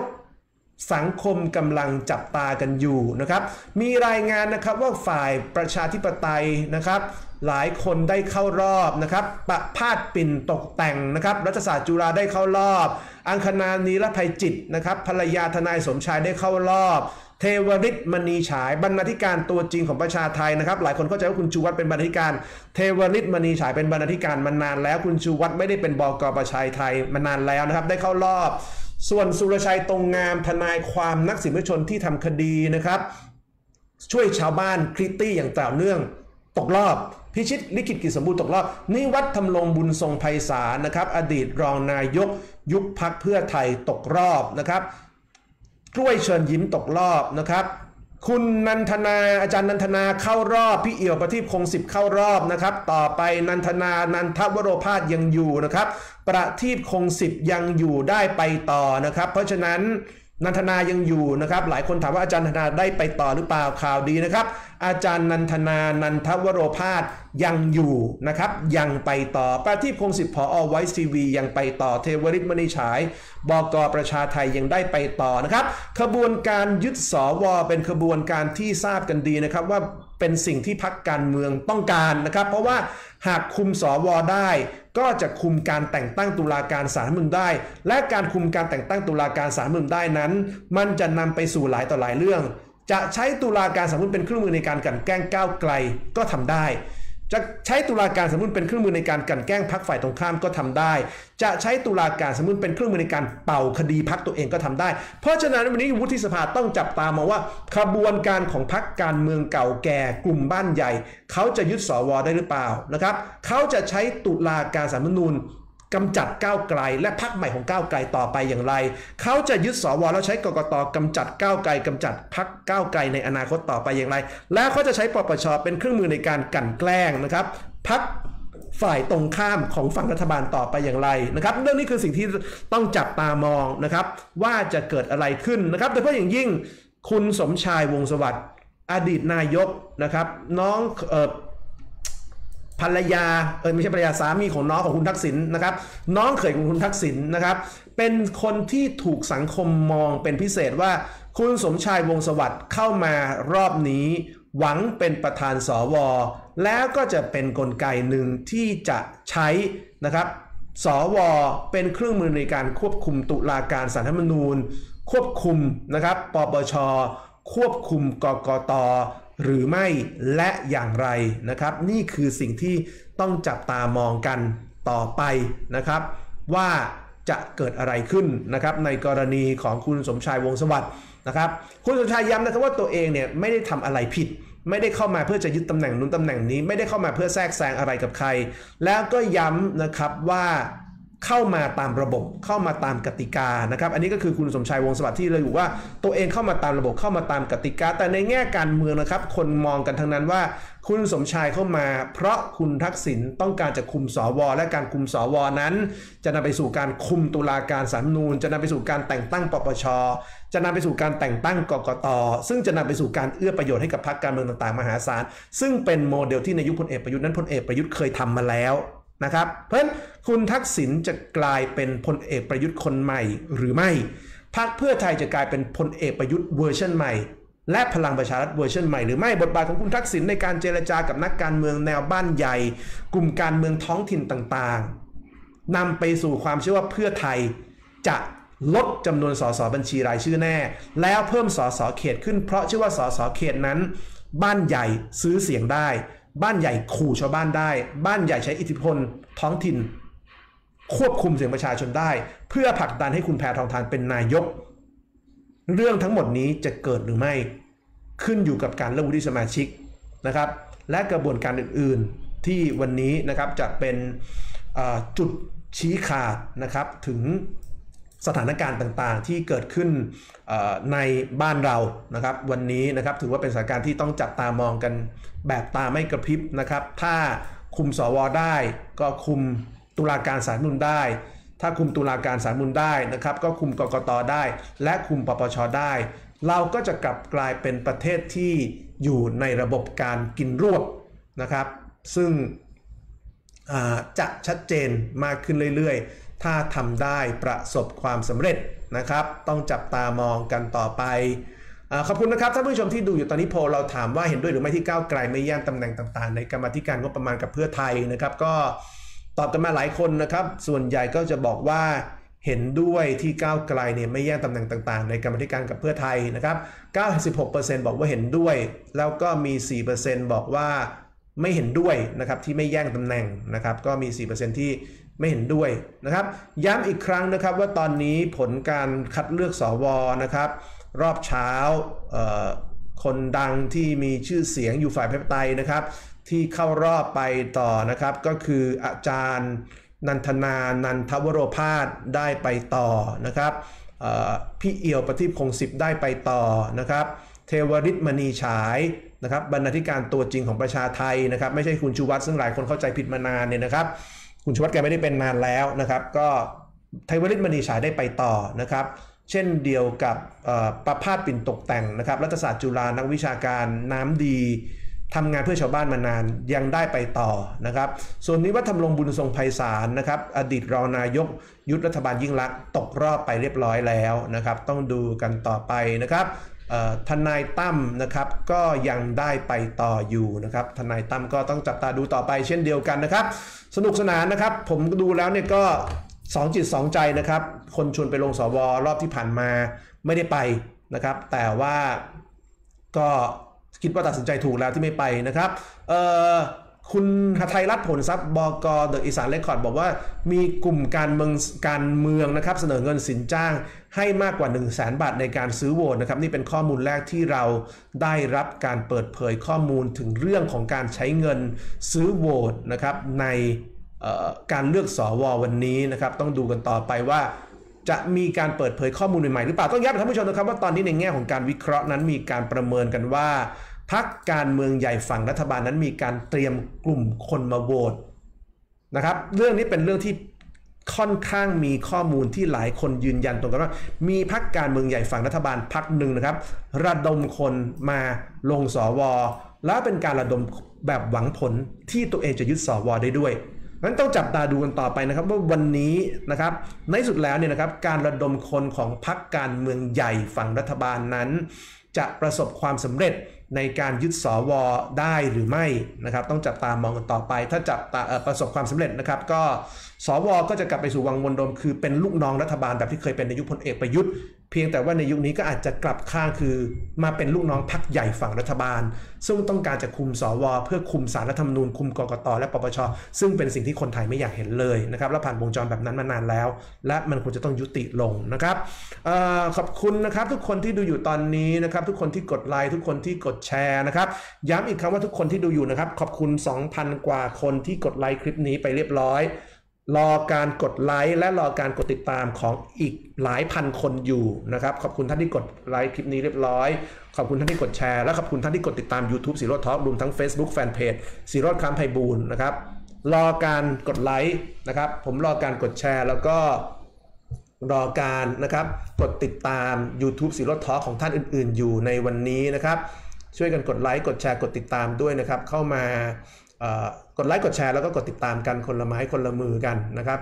สังคมกำลังจับตากันอยู่นะครับมีรายงานนะครับว่าฝ่ายประชาธิปไตยนะครับหลายคนได้เข้ารอบนะครับประภาสปิ่นตกแต่งนะครับรัฐศาสตร์จุฬาได้เข้ารอบอังคณานีรภัยจิตนะครับภรรยาทนายสมชายได้เข้ารอบเทวฤทธิ์มณีฉายบรรณาธิการตัวจริงของประชาไทยนะครับหลายคนเข้าใจว่าคุณชูวัฒน์เป็นบรรณาธิการเทวฤทธิ์มณีฉายเป็นบรรณาธิการมานานแล้วคุณชูวัฒน์ไม่ได้เป็นบก.ประชาไทยมานานแล้วนะครับได้เข้ารอบส่วนสุรชัยตรงงามทนายความนักสิทธิมนุษยชนที่ทำคดีนะครับช่วยชาวบ้านคริตตี้อย่างต่อเนื่องตกรอบพิชิตลิขิตกิจสมบูรณ์ตกรอบนิวัฒน์ทำรงบุญทรงไพศาลนะครับอดีตรองนายกยุบพรรคเพื่อไทยตกรอบนะครับกล้วยเชิญยิ้มตกรอบนะครับคุณนันทนาอาจารย์นันทนาเข้ารอบพี่เอี่ยวประทีปคงศิษย์เข้ารอบนะครับต่อไปนันทนานันทวโรภาสยังอยู่นะครับประทีปคงศิษย์ยังอยู่ได้ไปต่อนะครับเพราะฉะนั้นนันทนายังอยู่นะครับหลายคนถามว่าอาจารย์นันทนาได้ไปต่อหรือเปล่าข่าวดีนะครับอาจารย์นันทนานันทวโรภาสยังอยู่นะครับยังไปต่อประทีปคงศิษย์ผอ.ไวซ์ทีวียังไปต่อเทวฤทธิ์มณีฉายบก.ประชาไทยยังได้ไปต่อนะครับขบวนการยึดสว.เป็นขบวนการที่ทราบกันดีนะครับว่าเป็นสิ่งที่พรรคการเมืองต้องการนะครับเพราะว่าหากคุมสว.ได้ก็จะคุมการแต่งตั้งตุลาการศาลรัฐธรรมนูญได้และการคุมการแต่งตั้งตุลาการศาลรัฐธรรมนูญได้นั้นมันจะนำไปสู่หลายต่อหลายเรื่องจะใช้ตุลาการศาลรัฐธรรมนูญเป็นเครื่องมือในการกลั่นแกล้งก้าวไกลก็ทำได้จะใช้ตุลาการสมมุติเป็นเครื่องมือในการกลั่นแกล้งพรรคฝ่ายตรงข้ามก็ทำได้จะใช้ตุลาการสมมุติเป็นเครื่องมือในการเป่าคดีพรรคตัวเองก็ทำได้เพราะฉะนั้นวันนี้วุฒิสภาต้องจับตามองว่าขบวนการของพรรคการเมืองเก่าแก่กลุ่มบ้านใหญ่เขาจะยึดสว.ได้หรือเปล่านะครับเขาจะใช้ตุลาการสมนุนกำจัดก้าวไกลและพรรคใหม่ของก้าวไกลต่อไปอย่างไรเขาจะยึดสว.แล้วใช้กกต.กำจัดก้าวไกลกำจัดพรรคก้าวไกลในอนาคตต่อไปอย่างไรและเขาจะใช้ปปช.เป็นเครื่องมือในการกลั่นแกล้งนะครับพรรคฝ่ายตรงข้ามของฝั่งรัฐบาลต่อไปอย่างไรนะครับเรื่องนี้คือสิ่งที่ต้องจับตามองนะครับว่าจะเกิดอะไรขึ้นนะครับโดยเฉพาะอย่างยิ่งคุณสมชายวงศ์สวัสดิ์อดีตนายกนะครับน้องภรรยาไม่ใช่ภรรยาสามีของน้องของคุณทักษิณนะครับน้องเขยของคุณทักษิณนะครับเป็นคนที่ถูกสังคมมองเป็นพิเศษว่าคุณสมชายวงศ์สวัสดิ์เข้ามารอบนี้หวังเป็นประธานสว.แล้วก็จะเป็นกลไกหนึ่งที่จะใช้นะครับสว.เป็นเครื่องมือในการควบคุมตุลาการศาลรัฐธรรมนูญควบคุมนะครับปปช.ควบคุมกกต.หรือไม่และอย่างไรนะครับนี่คือสิ่งที่ต้องจับตามองกันต่อไปนะครับว่าจะเกิดอะไรขึ้นนะครับในกรณีของคุณสมชายวงศ์สวัสดิ์นะครับคุณสมชายย้ำนะครับว่าตัวเองเนี่ยไม่ได้ทำอะไรผิด ไม่ได้เข้ามาเพื่อจะยึดตำแหน่งนู้นตำแหน่งนี้ไม่ได้เข้ามาเพื่อแทรกแซงอะไรกับใครแล้วก็ย้ำนะครับว่าเข้ามาตามระบบเข้ามาตามกติกานะครับอันนี้ก็คือคุณสมชัยวงศ์สวัสดิ์ที่เลยอยู่ว่าตัวเองเข้ามาตามระบบเข้ามาตามกติกาแต่ในแง่การเมืองนะครับคนมองกันทั้งนั้นว่าคุณสมชายเข้ามาเพราะคุณทักษิณต้องการจะคุมสวและการคุมสวนั้นจะนำไปสู่การคุมตุลาการศาลรัฐธรรมนูญจะนำไปสู่การแต่งตั้งปปชจะนำไปสู่การแต่งตั้งกกต.ซึ่งจะนำไปสู่การเอื้อประโยชน์ให้กับพรรคการเมืองต่างๆมหาศาลซึ่งเป็นโมเดลที่ในยุคพลเอกประยุทธ์นั้นพลเอกประยุทธ์เคยทำมาแล้วนะครับเพราะฉะนั้นคุณทักษิณจะกลายเป็นพลเอกประยุทธ์คนใหม่หรือไม่พรรคเพื่อไทยจะกลายเป็นพลเอกประยุทธ์เวอร์ชันใหม่และพลังประชารัฐเวอร์ชันใหม่หรือไม่บทบาทของคุณทักษิณในการเจรจากับนักการเมืองแนวบ้านใหญ่กลุ่มการเมืองท้องถิ่นต่างๆนำไปสู่ความเชื่อว่าเพื่อไทยจะลดจำนวนสสบัญชีรายชื่อแน่แล้วเพิ่มสสเขตขึ้นเพราะเชื่อว่าสสเขตนั้นบ้านใหญ่ซื้อเสียงได้บ้านใหญ่ขู่ชาวบ้านได้บ้านใหญ่ใช้อิทธิพลท้องถิ่นควบคุมเสียงประชาชนได้เพื่อผลักดันให้คุณแพทองธารเป็นนายกเรื่องทั้งหมดนี้จะเกิดหรือไม่ขึ้นอยู่กับการเลือกวุฒิสมาชิกนะครับและกระบวนการอื่นๆที่วันนี้นะครับจะเป็นจุดชี้ขาดนะครับถึงสถานการณ์ต่างๆที่เกิดขึ้นในบ้านเรานะครับวันนี้นะครับถือว่าเป็นสถานการณ์ที่ต้องจับตามองกันแบบตาไม่กระพริบนะครับถ้าคุมสว.ได้ก็คุมตุลาการศาลรัฐธรรมนูญได้ถ้าคุมตุลาการศาลรัฐธรรมนูญได้นะครับก็คุมกกต.ได้และคุมปปช.ได้เราก็จะกลับกลายเป็นประเทศที่อยู่ในระบบการกินรวบนะครับซึ่งจะชัดเจนมากขึ้นเรื่อยๆถ้าทำได้ประสบความสำเร็จนะครับต้องจับตามองกันต่อไปขอบคุณนะครับท่านผู้ชมที่ดูอยู่ตอนนี้โพลเราถามว่าเห็นด้วยหรือไม่ที่ก้าวไกลไม่แย่งตำแหน่งต่างๆในกรรมาธิการงบประมาณกับเพื่อไทยนะครับก็ตอบกันมาหลายคนนะครับส่วนใหญ่ก็จะบอกว่าเห็นด้วยที่ก้าวไกลเนี่ยไม่แย่งตำแหน่งต่างๆในกรรมาธิการกับเพื่อไทยนะครับ 96% บอกว่าเห็นด้วยแล้วก็มี 4% บอกว่าไม่เห็นด้วยนะครับที่ไม่แย่งตำแหน่งนะครับก็มี 4% ที่ไม่เห็นด้วยนะครับย้ำอีกครั้งนะครับว่าตอนนี้ผลการคัดเลือกสวนะครับรอบเช้าคนดังที่มีชื่อเสียงอยู่ฝ่ายประชาธิปไตยนะครับที่เข้ารอบไปต่อนะครับก็คืออาจารย์นันทนานันทวโรพาสได้ไปต่อนะครับพี่เอี่ยวประทีปคงศิษย์ได้ไปต่อนะครับเทวฤทธิ์มณีฉายนะครับบรรณาธิการตัวจริงของประชาไทยนะครับไม่ใช่คุณชูวัฒน์ซึ่งหลายคนเข้าใจผิดมานานเนี่ยนะครับคุณชูวัฒน์แกไม่ได้เป็นนานแล้วนะครับก็เทวฤทธิ์มณีฉายได้ไปต่อนะครับเช่นเดียวกับประภาสปิ่นตกแต่งนะครับรัฐศาสตร์จุฬานักวิชาการน้ำดีทำงานเพื่อชาวบ้านมานานยังได้ไปต่อนะครับส่วนนี้ว่าทำลงบุญทรงไพศาลนะครับอดีตรองนายกยุทธรัฐบาลยิ่งลักษณ์ตกรอบไปเรียบร้อยแล้วนะครับต้องดูกันต่อไปนะครับทนายตั้มนะครับก็ยังได้ไปต่ออยู่นะครับทนายตั้มก็ต้องจับตาดูต่อไปเช่นเดียวกันนะครับสนุกสนานนะครับผมดูแล้วเนี่ยก็สองจิตสองใจนะครับคนชวนไปลงสว.รอบที่ผ่านมาไม่ได้ไปนะครับแต่ว่าก็คิดว่าตัดสินใจถูกแล้วที่ไม่ไปนะครับคุณหทัยรัตน์ผลทรัพย์บก.เดอะอีสานเรคคอร์ดบอกว่ามีกลุ่มการเมืองนะครับเสนอเงินสินจ้างให้มากกว่า 100,000 บาทในการซื้อโหวตนะครับนี่เป็นข้อมูลแรกที่เราได้รับการเปิดเผยข้อมูลถึงเรื่องของการใช้เงินซื้อโหวตนะครับในการเลือกสว.วันนี้นะครับต้องดูกันต่อไปว่าจะมีการเปิดเผยข้อมูลใหม่ๆหรือเปล่าต้องย้ำท่านผู้ชมนะครับว่าตอนนี้ในแง่ของการวิเคราะห์นั้นมีการประเมินกันว่าพรรคการเมืองใหญ่ฝั่งรัฐบาลนั้นมีการเตรียมกลุ่มคนมาโหวตนะครับเรื่องนี้เป็นเรื่องที่ค่อนข้างมีข้อมูลที่หลายคนยืนยันตรงกันว่ามีพรรคการเมืองใหญ่ฝั่งรัฐบาลพรรคหนึ่งนะครับระดมคนมาลงสว.และเป็นการระดมแบบหวังผลที่ตัวเองจะยึดสว.ได้ด้วยนั้นต้องจับตาดูกันต่อไปนะครับว่าวันนี้นะครับในสุดแล้วเนี่ยนะครับการระดมคนของพรรคการเมืองใหญ่ฝั่งรัฐบาลนั้นจะประสบความสำเร็จในการยึดสว.ได้หรือไม่นะครับต้องจับตามองกันต่อไปถ้าจับตาประสบความสำเร็จนะครับก็ สว.ก็จะกลับไปสู่วังวนเดิมคือเป็นลูกน้องรัฐบาลแบบที่เคยเป็นในยุคพลเอกประยุทธ์เพียงแต่ว่าในยุคนี้ก็อาจจะกลับข้างคือมาเป็นลูกน้องพรรคใหญ่ฝั่งรัฐบาลซึ่งต้องการจะคุมสว.เพื่อคุมศาลรัฐธรรมนูญคุมกกต.และปปช.ซึ่งเป็นสิ่งที่คนไทยไม่อยากเห็นเลยนะครับและผ่านวงจรแบบนั้นมานานแล้วและมันควรจะต้องยุติลงนะครับขอบคุณนะครับทุกคนที่ดูอยู่ตอนนี้นะครับทุกคนที่กดไลค์ทุกคนที่กดแชร์นะครับย้ำอีกครั้งว่าทุกคนที่ดูอยู่นะครับขอบคุณ 2,000 กว่าคนที่กดไลค์คลิปนี้ไปเรียบร้อยรอการกดไลค์และรอการกดติดตามของอีกหลายพันคนอยู่นะครับขอบคุณท่านที่กดไลค์คลิปนี้เรียบร้อยขอบคุณท่านที่กดแชร์และขอบคุณท่านที่กดติดตาม YouTube ศิโรจน์ทอล์ครวมทั้ง Facebook Fanpage ศิโรจน์คำไพบูลย์นะครับรอการกดไลค์นะครับผมรอการกดแชร์แล้วก็รอการนะครับกดติดตาม YouTube ศิโรจน์ทอล์คของท่านอื่นๆอยู่ในวันนี้นะครับช่วยกันกดไลค์กดแชร์กดติดตามด้วยนะครับเข้ามากดไลค์กดแชร์แล้วก็กดติดตามกันคนละไม้คนละมือกันนะครับ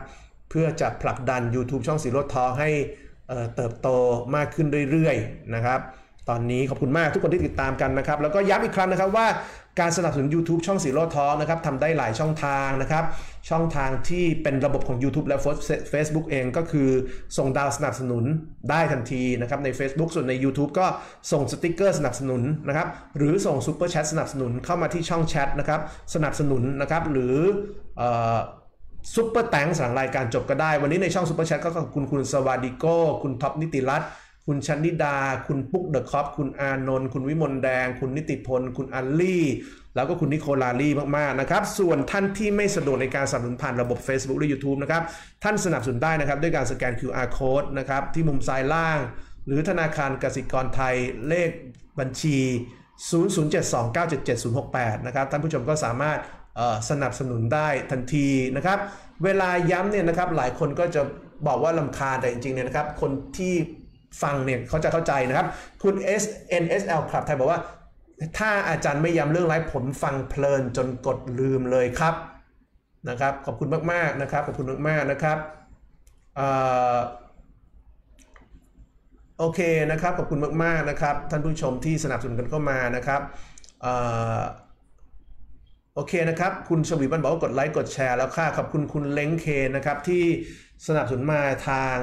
เพื่อจะผลักดัน YouTube ช่องศิโรจน์ทอล์คให้เติบโตมากขึ้นเรื่อยๆนะครับตอนนี้ขอบคุณมากทุกคนที่ติดตามกันนะครับแล้วก็ย้ำอีกครั้งนะครับว่าการสนับสนุน YouTube ช่องศิโรจน์ทอล์คนะครับทำได้หลายช่องทางนะครับช่องทางที่เป็นระบบของ YouTube และ Facebook เองก็คือส่งดาวสนับสนุนได้ทันทีนะครับใน Facebook ส่วนใน YouTube ก็ส่งสติ๊กเกอร์สนับสนุนนะครับหรือส่งซุปเปอร์แชทสนับสนุนเข้ามาที่ช่องแชทนะครับสนับสนุนนะครับหรือซุปเปอร์แตงสำหรับรายการจบก็ได้วันนี้ในช่องซุปเปอร์แชทก็ขอบคุณคุณสวัสดิโก้คุณท็อปนิติรัตน์คุณชนิดาคุณปุ๊กเดอะคอปคุณอานนท์คุณวิมลแดงคุณนิติพลคุณอัลลี่แล้วก็คุณนิโคลาลี่มากๆนะครับส่วนท่านที่ไม่สะดวกในการสนับสนุนผ่านระบบ Facebook หรือ YouTube นะครับท่านสนับสนุนได้นะครับด้วยการสแกน QR Code นะครับที่มุมซ้ายล่างหรือธนาคารกสิกรไทยเลขบัญชี0072977068นะครับท่านผู้ชมก็สามารถสนับสนุนได้ทันทีนะครับเวลาย้ำเนี่ยนะครับหลายคนก็จะบอกว่ารำคาญแต่จริงๆเนี่ยนะครับคนที่ฟังเนี่ยเขาจะเข้าใจนะครับคุณ SNSL ครับไทยบอกว่าถ้าอาจารย์ไม่ย้ำเรื่องไลฟ์ผมฟังเพลินจนกดลืมเลยครับนะครับขอบคุณมากๆนะครับขอบคุณมากๆนะครับโอเคนะครับขอบคุณมากๆนะครับท่านผู้ชมที่สนับสนุนกันเข้ามานะครับโอเคนะครับคุณชวีวันบอกว่ากดไลค์กดแชร์แล้วค่ะขอบคุณคุณเล้งเคนะครับที่สนับสนุนมาทาง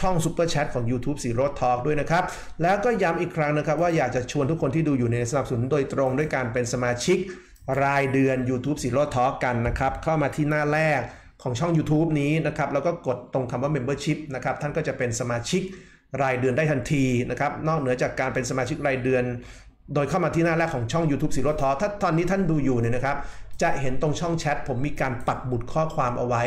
ช่องซุปเปอร์แชทของ YouTube ศิโรจน์ทอล์คด้วยนะครับแล้วก็ย้ำอีกครั้งนะครับว่าอยากจะชวนทุกคนที่ดูอยู่ในสนับสนุนโดยตรงด้วยการเป็นสมาชิกรายเดือน YouTube ศิโรจน์ทอล์คกันนะครับเข้ามาที่หน้าแรกของช่อง YouTube นี้นะครับแล้วก็กดตรงคำว่า Membership นะครับท่านก็จะเป็นสมาชิกรายเดือนได้ทันทีนะครับนอกเหนือจากการเป็นสมาชิกรายเดือนโดยเข้ามาที่หน้าแรกของช่อง YouTube ศิโรจน์ทอล์คถ้าตอนนี้ท่านดูอยู่เนี่ยนะครับจะเห็นตรงช่องแชทผมมีการปักหมุดข้อความเอาไว้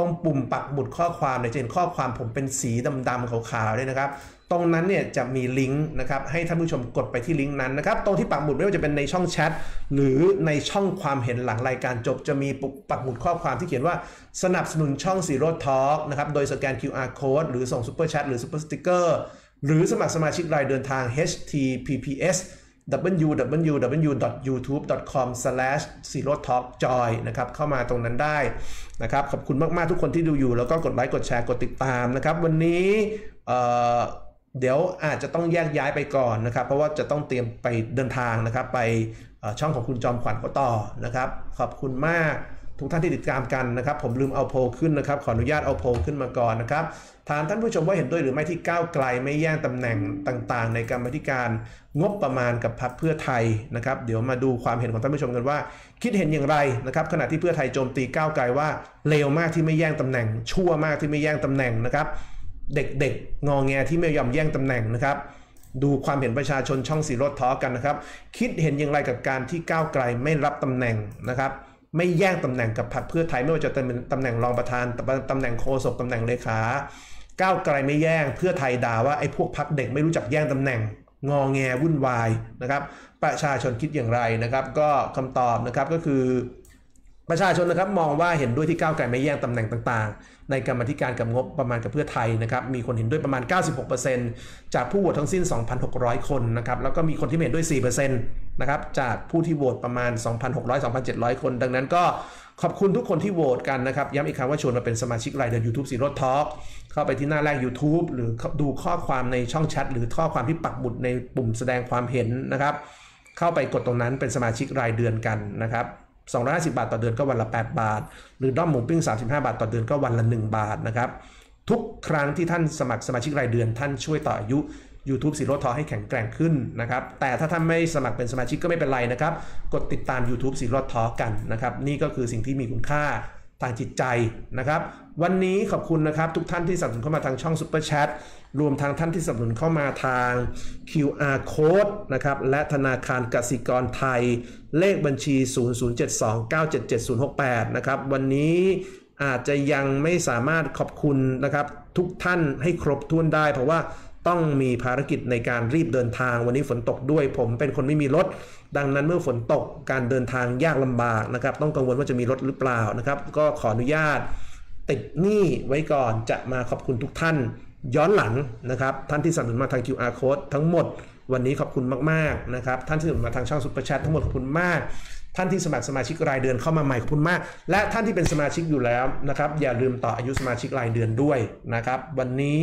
ตรงปุ่มปักหมุดข้อความเนี่ยจะเห็นข้อความผมเป็นสีดำๆขาวๆเลยนะครับตรงนั้นเนี่ยจะมีลิงก์นะครับให้ท่านผู้ชมกดไปที่ลิงก์นั้นนะครับตรงที่ปักหมุดไม่ว่าจะเป็นในช่องแชทหรือในช่องความเห็นหลังรายการจบจะมีปักหมุดข้อความที่เขียนว่าสนับสนุนช่องศิโรจน์ทอล์คนะครับโดยสแกน QR Code หรือส่งซุปเปอร์แชทหรือซุปเปอร์สติ๊กเกอร์หรือสมัครสมาชิกรายเดือนทาง https://www.youtube.com/sirojtalkjoy นะครับเข้ามาตรงนั้นได้นะครับขอบคุณมากๆทุกคนที่ดูอยู่แล้วก็กดไลค์กดแชร์กดติดตามนะครับวันนี้เดี๋ยวอาจจะต้องแยกย้ายไปก่อนนะครับเพราะว่าจะต้องเตรียมไปเดินทางนะครับไปช่องของคุณจอมขวัญก็ต่อนะครับขอบคุณมากทุกท่านที่ติดตามกันนะครับผมลืมเอาโพลขึ้นนะครับขออนุญาตเอาโพลขึ้นมาก่อนนะครับถามท่านผู้ชมว่าเห็นด้วยหรือไม่ที่ก้าวไกลไม่แย่งตำแหน่งต่างๆในกรรมาธิการงบประมาณกับพรรคเพื่อไทยนะครับเดี๋ยวมาดูความเห็นของท่านผู้ชมกันว่าคิดเห็นอย่างไรนะครับขณะที่เพื่อไทยโจมตีก้าวไกลว่าเลวมากที่ไม่แย่งตำแหน่งชั่วมากที่ไม่แย่งตำแหน่งนะครับเด็กๆงอแงที่ไม่ยอมแย่งตำแหน่งนะครับดูความเห็นประชาชนช่องศิโรจน์ทอล์คกันนะครับคิดเห็นอย่างไรกับการที่ก้าวไกลไม่รับตำแหน่งนะครับไม่แย่งตำแหน่งกับพรรคเพื่อไทยไม่ว่าจะเป็นตำแหน่งรองประธานตำแหน่งโฆษกตำแหน่งเลขาก้าวไกลไม่แย่งเพื่อไทยด่าว่าไอ้พวกพรรคเด็กไม่รู้จักแย่งตำแหน่งงอแงวุ่นวายนะครับประชาชนคิดอย่างไรนะครับก็คำตอบนะครับก็คือประชาชนนะครับมองว่าเห็นด้วยที่ก้าวไกลไม่แย่งตำแหน่งต่างๆในกรรมาธิการกับงบประมาณกับเพื่อไทยนะครับมีคนเห็นด้วยประมาณ 96% จากผู้โหวตทั้งสิ้น 2,600 คนนะครับแล้วก็มีคนที่ไม่เห็นด้วย 4% นะครับจากผู้ที่โหวตประมาณ 2,600-2,700 คนดังนั้นก็ขอบคุณทุกคนที่โหวตกันนะครับย้ำอีกครั้งว่าชวนมาเป็นสมาชิกรายเดือน YouTube ศิโรจน์ทอล์คเข้าไปที่หน้าแรก YouTube หรือดูข้อความในช่องแชทหรือข้อความที่ปักหมุดในปุ่มแสดงความเห็นนะครับเข้าไปกดตรงนั้นเป็นสมาชิกรายเดือนกันนะครับ 250 บาทต่อเดือนก็วันละ8บาทหรือด้อมหมูปิ้ง35 บาทต่อเดือนก็วันละ1บาทนะครับทุกครั้งที่ท่านสมัครสมาชิกรายเดือนท่านช่วยต่ออายุ YouTube ศิโรจน์ทอให้แข็งแกร่งขึ้นนะครับแต่ถ้าท่านไม่สมัครเป็นสมาชิกก็ไม่เป็นไรนะครับกดติดตาม YouTube ศิโรจน์ทอกันนะครับนี่ก็คือสิ่งที่มีคุณค่าทางจิตใจนะครับวันนี้ขอบคุณนะครับทุกท่านที่สนับสนุนเข้ามาทางช่อง Super Chat รวมทางท่านที่สนับสนุนเข้ามาทาง QR Code นะครับและธนาคารกสิกรไทยเลขบัญชี 0072977068 นะครับวันนี้อาจจะยังไม่สามารถขอบคุณนะครับทุกท่านให้ครบถ้วนได้เพราะว่าต้องมีภารกิจในการรีบเดินทางวันนี้ฝนตกด้วยผมเป็นคนไม่มีรถดังนั้นเมื่อฝนตกการเดินทางยากลำบากนะครับต้องกังวลว่าจะมีรถหรือเปล่านะครับก็ขออนุญาตติดหนี้ไว้ก่อนจะมาขอบคุณทุกท่านย้อนหลังนะครับท่านที่สนับสนุนมาทาง QR Code ทั้งหมดวันนี้ขอบคุณมากๆนะครับท่านที่สนับสนุนมาทางช่อง Super Chat ทั้งหมดขอบคุณมากท่านที่สมัครสมาชิกรายเดือนเข้ามาใหม่ขอบคุณมากและท่านที่เป็นสมาชิกอยู่แล้วนะครับอย่าลืมต่ออายุสมาชิกรายเดือนด้วยนะครับวันนี้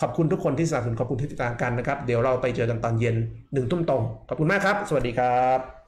ขอบคุณทุกคนที่สนับสนุนขอบคุณที่ติดตามกันนะครับเดี๋ยวเราไปเจอกันตอนเย็น1 ทุ่มตรงขอบคุณมากครับสวัสดีครับ